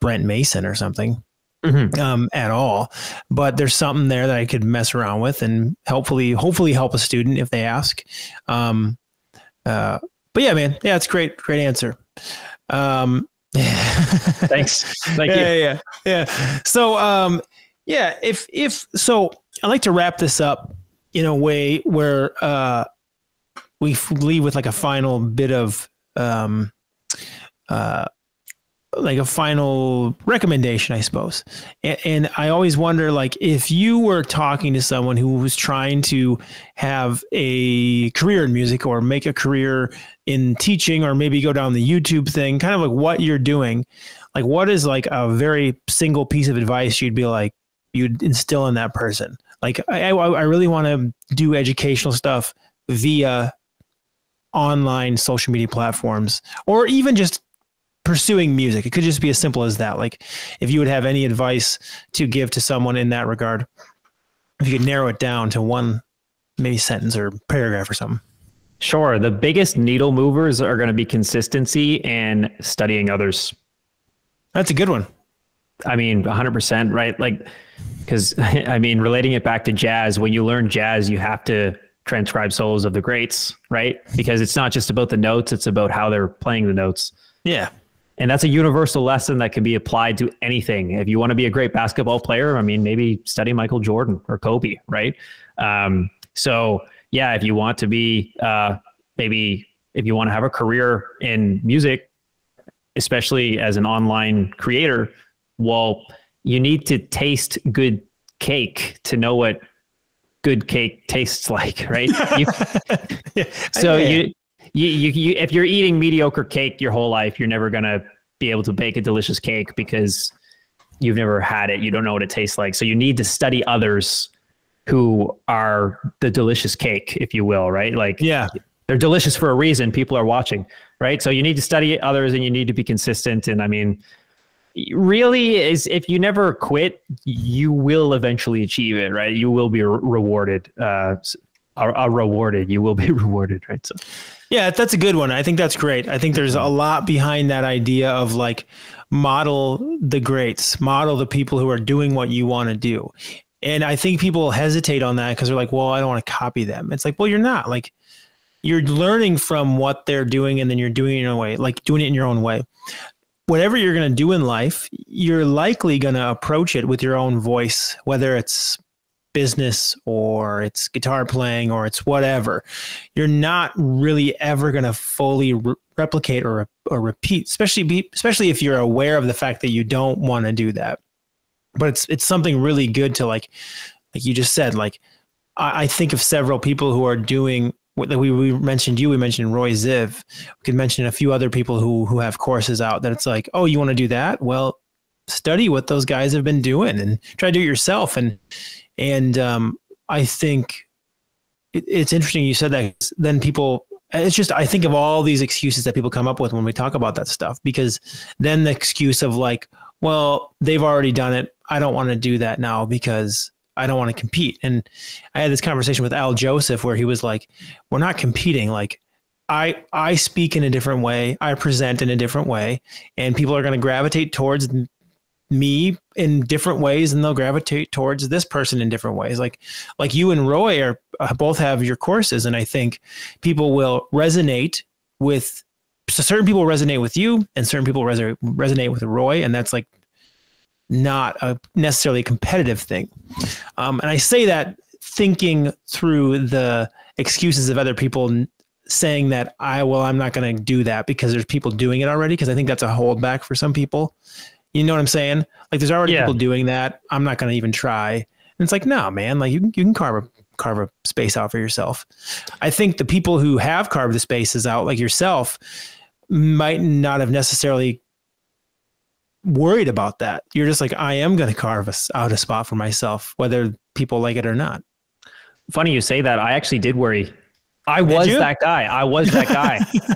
Brent Mason or something. Mm-hmm. At all, but there's something there that I could mess around with and hopefully help a student if they ask. But yeah, man, yeah, it's great. Great answer. Thanks. Thank you. Yeah. So, so I like to wrap this up in a way where, we leave with like a final bit of, like a final recommendation, I suppose. And I always wonder, like, if you were talking to someone who was trying to have a career in music or make a career in teaching, or maybe go down the YouTube thing, kind of like what you're doing, like what is like a very single piece of advice you'd be like, you'd instill in that person? Like, I really want to do educational stuff via online social media platforms, or even just pursuing music. It could just be as simple as that. Like, if you would have any advice to give to someone in that regard, if you could narrow it down to one maybe sentence or paragraph or something. Sure. The biggest needle movers are going to be consistency and studying others. That's a good one. I mean, 100%, right? Like, because I mean, relating it back to jazz, when you learn jazz, you have to transcribe solos of the greats, right? Because it's not just about the notes, it's about how they're playing the notes. Yeah. And that's a universal lesson that can be applied to anything. If you want to be a great basketball player, I mean, maybe study Michael Jordan or Kobe, right? So yeah, if you want to be, maybe if you want to have a career in music, especially as an online creator, well, you need to taste good cake to know what good cake tastes like, right? You, if you're eating mediocre cake your whole life, you're never going to be able to bake a delicious cake because you've never had it. You don't know what it tastes like. So you need to study others who are the delicious cake, if you will, right? Like, yeah, they're delicious for a reason. People are watching, right? So you need to study others and you need to be consistent. And I mean, really, is if you never quit, you will eventually achieve it, right? You will be rewarded. You will be rewarded, right? So yeah, that's a good one. I think that's great. I think there's a lot behind that idea of like, model the greats, model the people who are doing what you want to do. And I think people hesitate on that because they're like, well, I don't want to copy them. It's like, well, you're not. Like, you're learning from what they're doing, and then you're doing it in your own way, like doing it in your own way. Whatever you're going to do in life, you're likely going to approach it with your own voice, whether it's business or it's guitar playing or it's whatever. You're not really ever going to fully replicate or repeat, especially if you're aware of the fact that you don't want to do that. But it's something really good to like you just said, like I think of several people who are doing that. We mentioned you, we mentioned Roy Ziv. We could mention a few other people who have courses out that it's like, oh, you want to do that? Well, study what those guys have been doing and try to do it yourself. And I think it's interesting you said that. Then people, it's just, I think of all these excuses that people come up with when we talk about that stuff, because then the excuse of like, well, they've already done it. I don't want to do that now because I don't want to compete. And I had this conversation with Al Joseph where he was like, we're not competing. Like, I speak in a different way. I present in a different way, and people are going to gravitate towards me in different ways, and they'll gravitate towards this person in different ways. Like you and Roy are both have your courses. And I think people will resonate with, so certain people resonate with you and certain people resonate with Roy. And that's like not a necessarily competitive thing. And I say that thinking through the excuses of other people saying that I'm not going to do that because there's people doing it already. Cause I think that's a holdback for some people. You know what I'm saying? Like, there's already people doing that. I'm not going to even try. And it's like, no, man, like you can carve a space out for yourself. I think the people who have carved the spaces out, like yourself, might not have necessarily worried about that. You're just like, I am going to carve out a spot for myself, whether people like it or not. Funny you say that. I actually did worry. I was that guy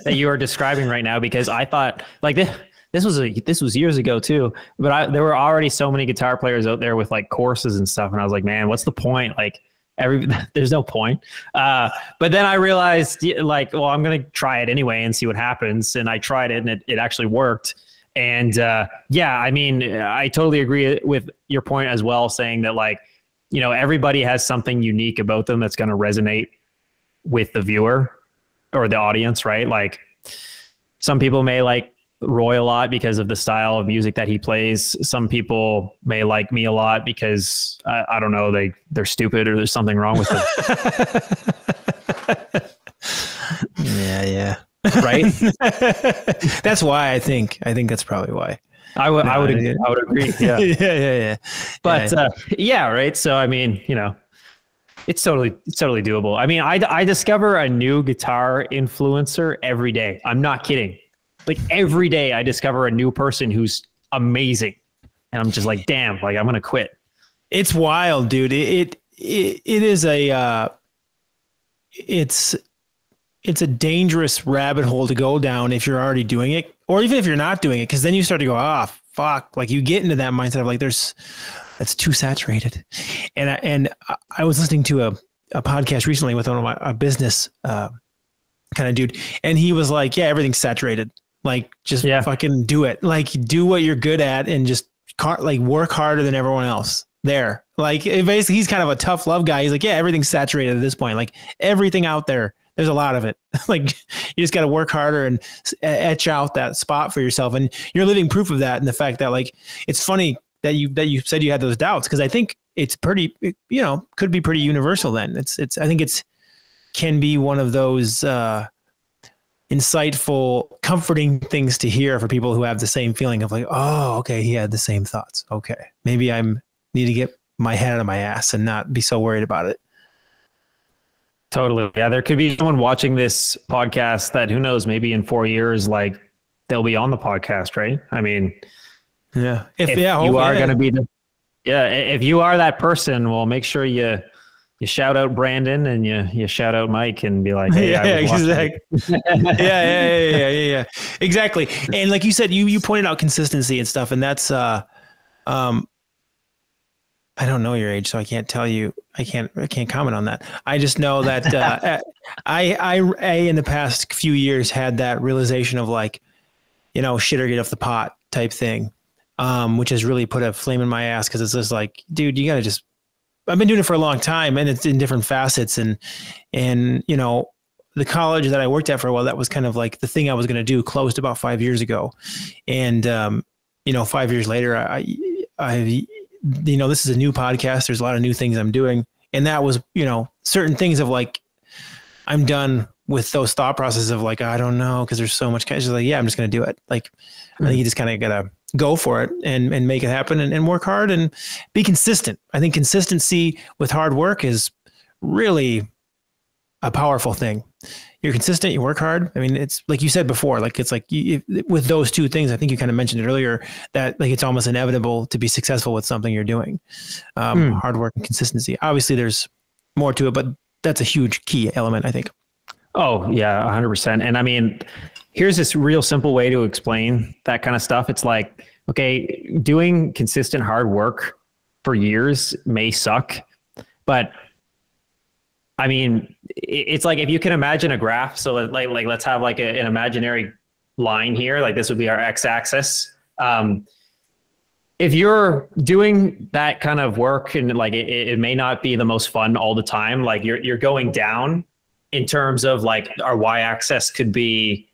that you are describing right now, because I thought like this. This was years ago too, but there were already so many guitar players out there with like courses and stuff. And I was like, man, what's the point? Like, there's no point. But then I realized, like, well, I'm going to try it anyway and see what happens. And I tried it, and it actually worked. And yeah, I mean, I totally agree with your point as well, saying that, like, you know, everybody has something unique about them that's going to resonate with the viewer or the audience, right? Like, some people may like Roy a lot because of the style of music that he plays. Some people may like me a lot because I don't know, they're stupid or there's something wrong with them. Yeah. Right. That's why I think that's probably why. I would agree. Yeah. Yeah. But yeah. Right. So, I mean, you know, it's totally doable. I mean, I discover a new guitar influencer every day. I'm not kidding. Like, every day I discover a new person who's amazing, and I'm just like, damn, like, I'm going to quit. It's wild, dude. It is a, it's a dangerous rabbit hole to go down if you're already doing it, or even if you're not doing it, because then you start to go, ah, oh, fuck. Like, you get into that mindset of like, that's too saturated. And I was listening to a podcast recently with one of a business kind of dude, and he was like, yeah, everything's saturated. Like, just fucking do it. Like, do what you're good at, and just like work harder than everyone else there. Like, basically, he's kind of a tough love guy. He's like, yeah, everything's saturated at this point. Like, everything out there, there's a lot of it. Like, you just got to work harder and etch out that spot for yourself. And you're living proof of that. And the fact that, like, it's funny that you said you had those doubts, because I think it's pretty, you know, could be pretty universal then. I think can be one of those insightful, comforting things to hear for people who have the same feeling of like, oh, okay, he had the same thoughts. Okay, maybe I need to get my head out of my ass and not be so worried about it. Totally. Yeah, there could be someone watching this podcast that, who knows, maybe in 4 years, like, they'll be on the podcast, right? I mean, yeah, if you are that person, well, make sure you shout out Brandon, and you shout out Mike, and be like, hey, exactly. yeah, exactly. And like you said, you pointed out consistency and stuff, and that's, I don't know your age, so I can't tell you. I can't comment on that. I just know that I in the past few years had that realization of, like, you know, shit or get off the pot type thing, which has really put a flame in my ass, because it's just like, dude, you gotta just. I've been doing it for a long time, and it's in different facets. And, you know, the college that I worked at for a while, that was kind of like the thing I was going to do, closed about 5 years ago. And, you know, 5 years later, you know, this is a new podcast. There's a lot of new things I'm doing. And that was, you know, certain things of like, I'm done with those thought processes of like, I don't know, because there's so much. It's just like, yeah, I'm just going to do it. Like, I think you just kind of got to go for it and make it happen and work hard and be consistent. I think consistency with hard work is really a powerful thing. You're consistent, you work hard. I mean, it's like you said before, like, it's like with those two things, I think you kind of mentioned it earlier, that like, it's almost inevitable to be successful with something you're doing. Hard work and consistency. Obviously there's more to it, but that's a huge key element, I think. Oh yeah, 100%. And I mean, here's this real simple way to explain that kind of stuff. It's like, okay, doing consistent hard work for years may suck, but I mean, it's like, if you can imagine a graph, so like let's have like an imaginary line here. Like, this would be our x-axis. If you're doing that kind of work, and like, it may not be the most fun all the time, like you're going down in terms of like, our y-axis could be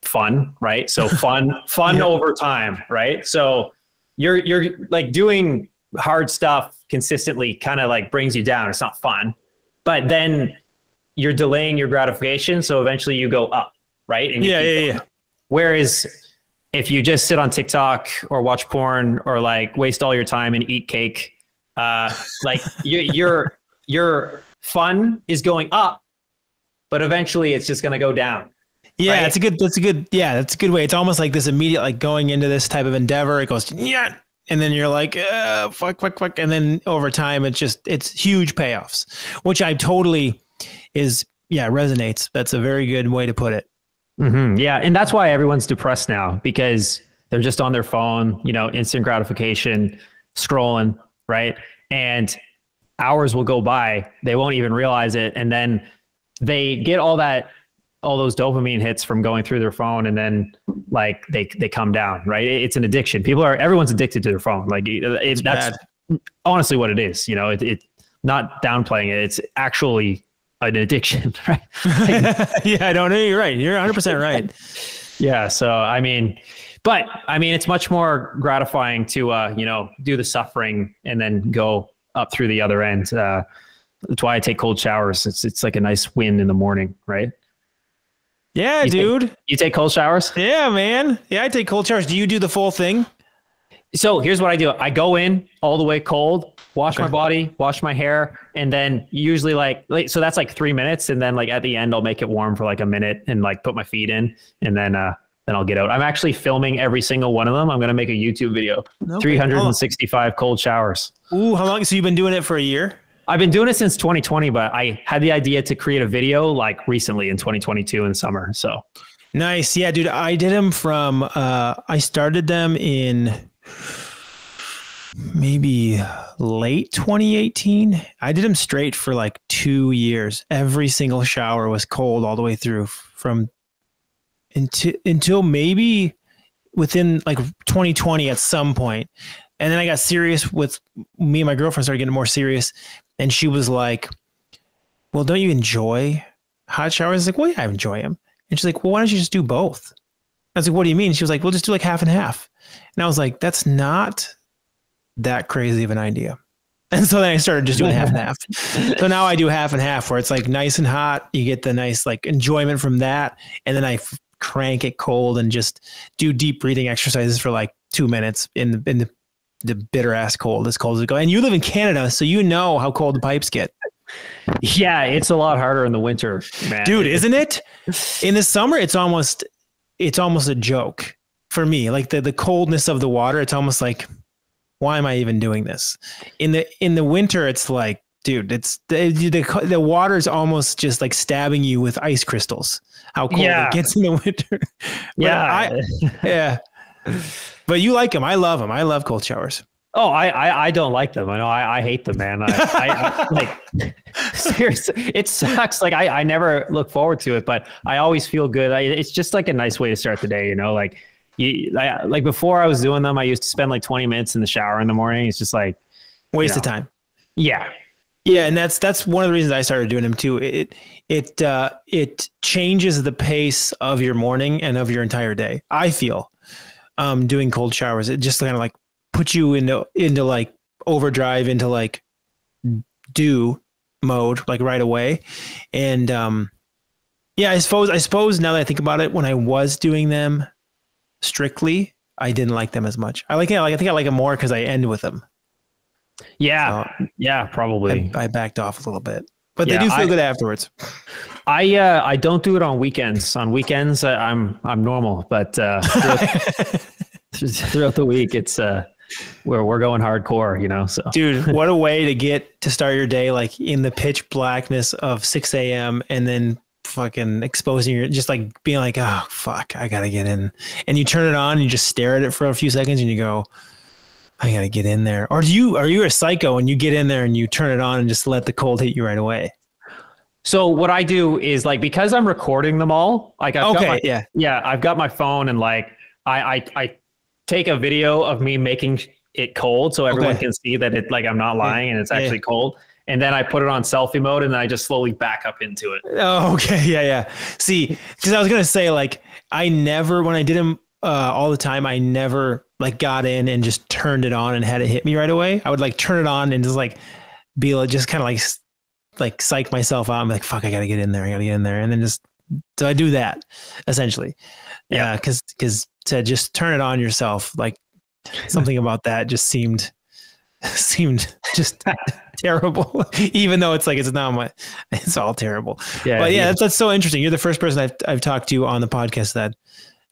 fun, right? So fun over time, right? So you're like, doing hard stuff consistently kind of like brings you down. It's not fun, but then you're delaying your gratification. So eventually you go up, right? And yeah. Whereas if you just sit on TikTok or watch porn or like waste all your time and eat cake, like your fun is going up, but eventually it's just going to go down. Yeah, right? That's a good way. It's almost like this immediate, like, going into this type of endeavor, it goes, yeah. And then you're like, fuck. And then over time, it's huge payoffs, which I totally resonates. That's a very good way to put it. Mm-hmm. Yeah. And that's why everyone's depressed now, because they're just on their phone, you know, instant gratification, scrolling. Right. And hours will go by. They won't even realize it. And then they get all those dopamine hits from going through their phone. And then like they come down, right? It's an addiction. Everyone's addicted to their phone. Like that's honestly what it is. You know, it's not downplaying it. It's actually an addiction, right? Like, yeah, I don't know. You're right. You're 100% right. Yeah. So, I mean, it's much more gratifying to, do the suffering and then go up through the other end. That's why I take cold showers. It's like a nice wind in the morning, right? Yeah, you take cold showers? Yeah, man. Yeah, I take cold showers. Do you do the full thing? So here's what I do. I go in all the way cold, wash my body, wash my hair, and then usually so that's like 3 minutes. And then like at the end, I'll make it warm for like a minute and like put my feet in, and then I'll get out. I'm actually filming every single one of them. I'm going to make a YouTube video, 365 cold showers. Ooh, how long? So you've been doing it for a year? I've been doing it since 2020, but I had the idea to create a video like recently in 2022 in the summer. So nice. Yeah, dude, I did them from, I started them in maybe late 2018. I did them straight for like 2 years. Every single shower was cold all the way through from until maybe within like 2020 at some point. And then I got serious with me and my girlfriend started getting more serious. And she was like, well, don't you enjoy hot showers? I was like, well, yeah, I enjoy them. And she's like, well, why don't you just do both? I was like, what do you mean? She was like, we'll just do like half and half. And I was like, that's not that crazy of an idea. And so then I started just doing half and half. So now I do half and half where it's like nice and hot. You get the nice like enjoyment from that. And then I crank it cold and just do deep breathing exercises for like 2 minutes in the bitter ass cold, as cold as it goes. And you live in Canada, so you know how cold the pipes get. Yeah, it's a lot harder in the winter, man. Dude, isn't it? In the summer, it's almost a joke for me. Like the coldness of the water, it's almost like, why am I even doing this? In the winter, it's like, dude, it's the water is almost just like stabbing you with ice crystals. How cold it gets in the winter. Yeah. But you like them. I love them. I love cold showers. Oh, I don't like them. I know. I hate them, man. I seriously, it sucks. Like I never look forward to it, but I always feel good. It's just like a nice way to start the day. You know, like before I was doing them, I used to spend like 20 minutes in the shower in the morning. It's just like waste of time. Yeah. Yeah. And that's one of the reasons I started doing them too. It changes the pace of your morning and of your entire day, I feel. Doing cold showers, it just kind of like puts you into like overdrive, into like do mode, like right away. And yeah, I suppose now that I think about it, when I was doing them strictly, I didn't like them as much. I think I like them more because I end with them. Yeah, so yeah, probably. I backed off a little bit, but yeah, they do feel good afterwards. I don't do it on weekends. On weekends, I'm normal, but throughout the week, it's where we're going hardcore, you know. So, dude, what a way to get to start your day, like in the pitch blackness of 6 a.m. and then fucking exposing your, just like being like, oh fuck, I gotta get in. And you turn it on, and you just stare at it for a few seconds, and you go, I gotta get in there. Or are you a psycho and you get in there and you turn it on and just let the cold hit you right away? So what I do is like, because I'm recording them all, like I've got my phone and like I take a video of me making it cold so everyone can see that it, like I'm not lying and it's actually cold. And then I put it on selfie mode and then I just slowly back up into it. Oh, okay. Yeah. Yeah. See, cause I was going to say like, I never, when I did them all the time, I never like got in and just turned it on and had it hit me right away. I would like turn it on and just like be like, just kind of like psych myself out. I'm like, fuck, I gotta get in there. I gotta get in there. And then just, so I do that essentially. Yeah. Cause to just turn it on yourself, like something about that just seemed just terrible, even though it's like, it's all terrible. Yeah, but yeah, that's so interesting. You're the first person I've talked to on the podcast that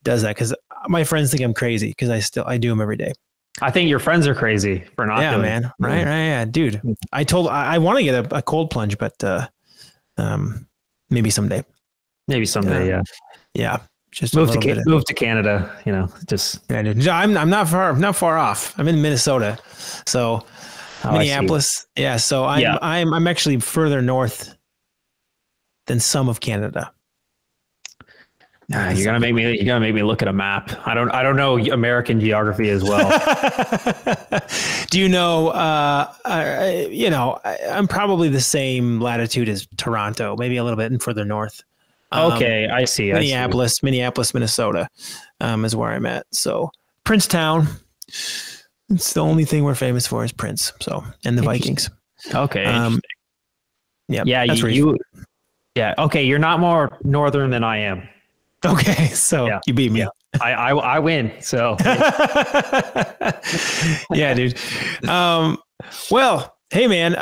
does that. Cause my friends think I'm crazy. Cause I do them every day. I think your friends are crazy for not doing it. Yeah, man. Right. Right. Yeah, dude. I want to get a cold plunge, but, maybe someday, Yeah. Yeah. Just move to Canada, you know, just, I'm not far off. I'm in Minnesota. So Minneapolis. Yeah. So I'm actually further north than some of Canada. Nah, you're gonna make me look at a map. I don't know American geography as well. Do you know? I'm probably the same latitude as Toronto, maybe a little bit further north. Okay, I see. Minneapolis, Minnesota, is where I'm at. So Princetown. It's the only thing we're famous for is Prince. So and the Vikings. Okay. Yeah. Yeah. Yeah. Okay. You're not more northern than I am. Okay, so yeah. You beat me. Yeah. I win. So yeah, dude. Well, hey man.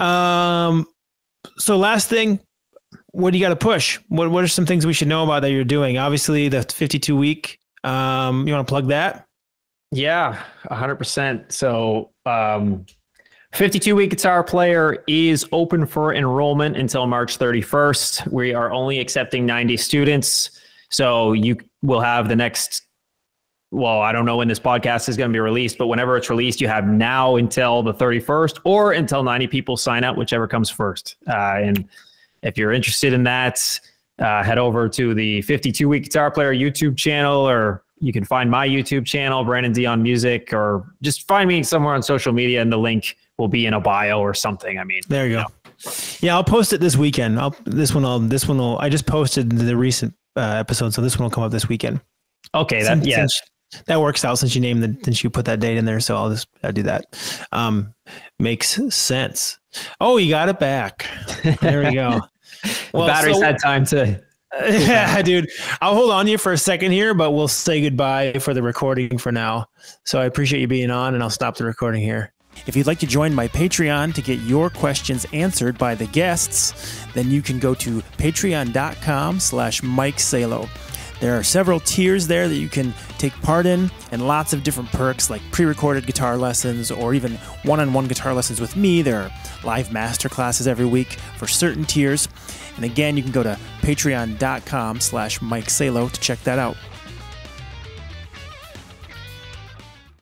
So last thing, what do you got to push? What are some things we should know about that you're doing? Obviously the 52 week. You want to plug that? Yeah, 100%. So 52 Week Guitar Player is open for enrollment until March 31st. We are only accepting 90 students. So you will have the next, well, I don't know when this podcast is going to be released, but whenever it's released, you have now until the 31st or until 90 people sign up, whichever comes first. And if you're interested in that, head over to the 52 Week Guitar Player YouTube channel, or you can find my YouTube channel, Brandon D'Eon Music, or just find me somewhere on social media and the link will be in a bio or something. I mean, there you go. Yeah. I'll post it this weekend. I just posted the recent episode, so this one will come up this weekend. Okay, that works out since you named the since you put that date in there. So I'll do that. Makes sense. Oh, you got it back. There we go. Well, batteries had time to. Yeah, dude. I'll hold on to you for a second here, but we'll say goodbye for the recording for now. So I appreciate you being on, and I'll stop the recording here. If you'd like to join my Patreon to get your questions answered by the guests, then you can go to patreon.com/Mike Salow. There are several tiers there that you can take part in, and lots of different perks like pre-recorded guitar lessons or even one-on-one guitar lessons with me. There are live master classes every week for certain tiers. And again, you can go to patreon.com/Mike Salow to check that out.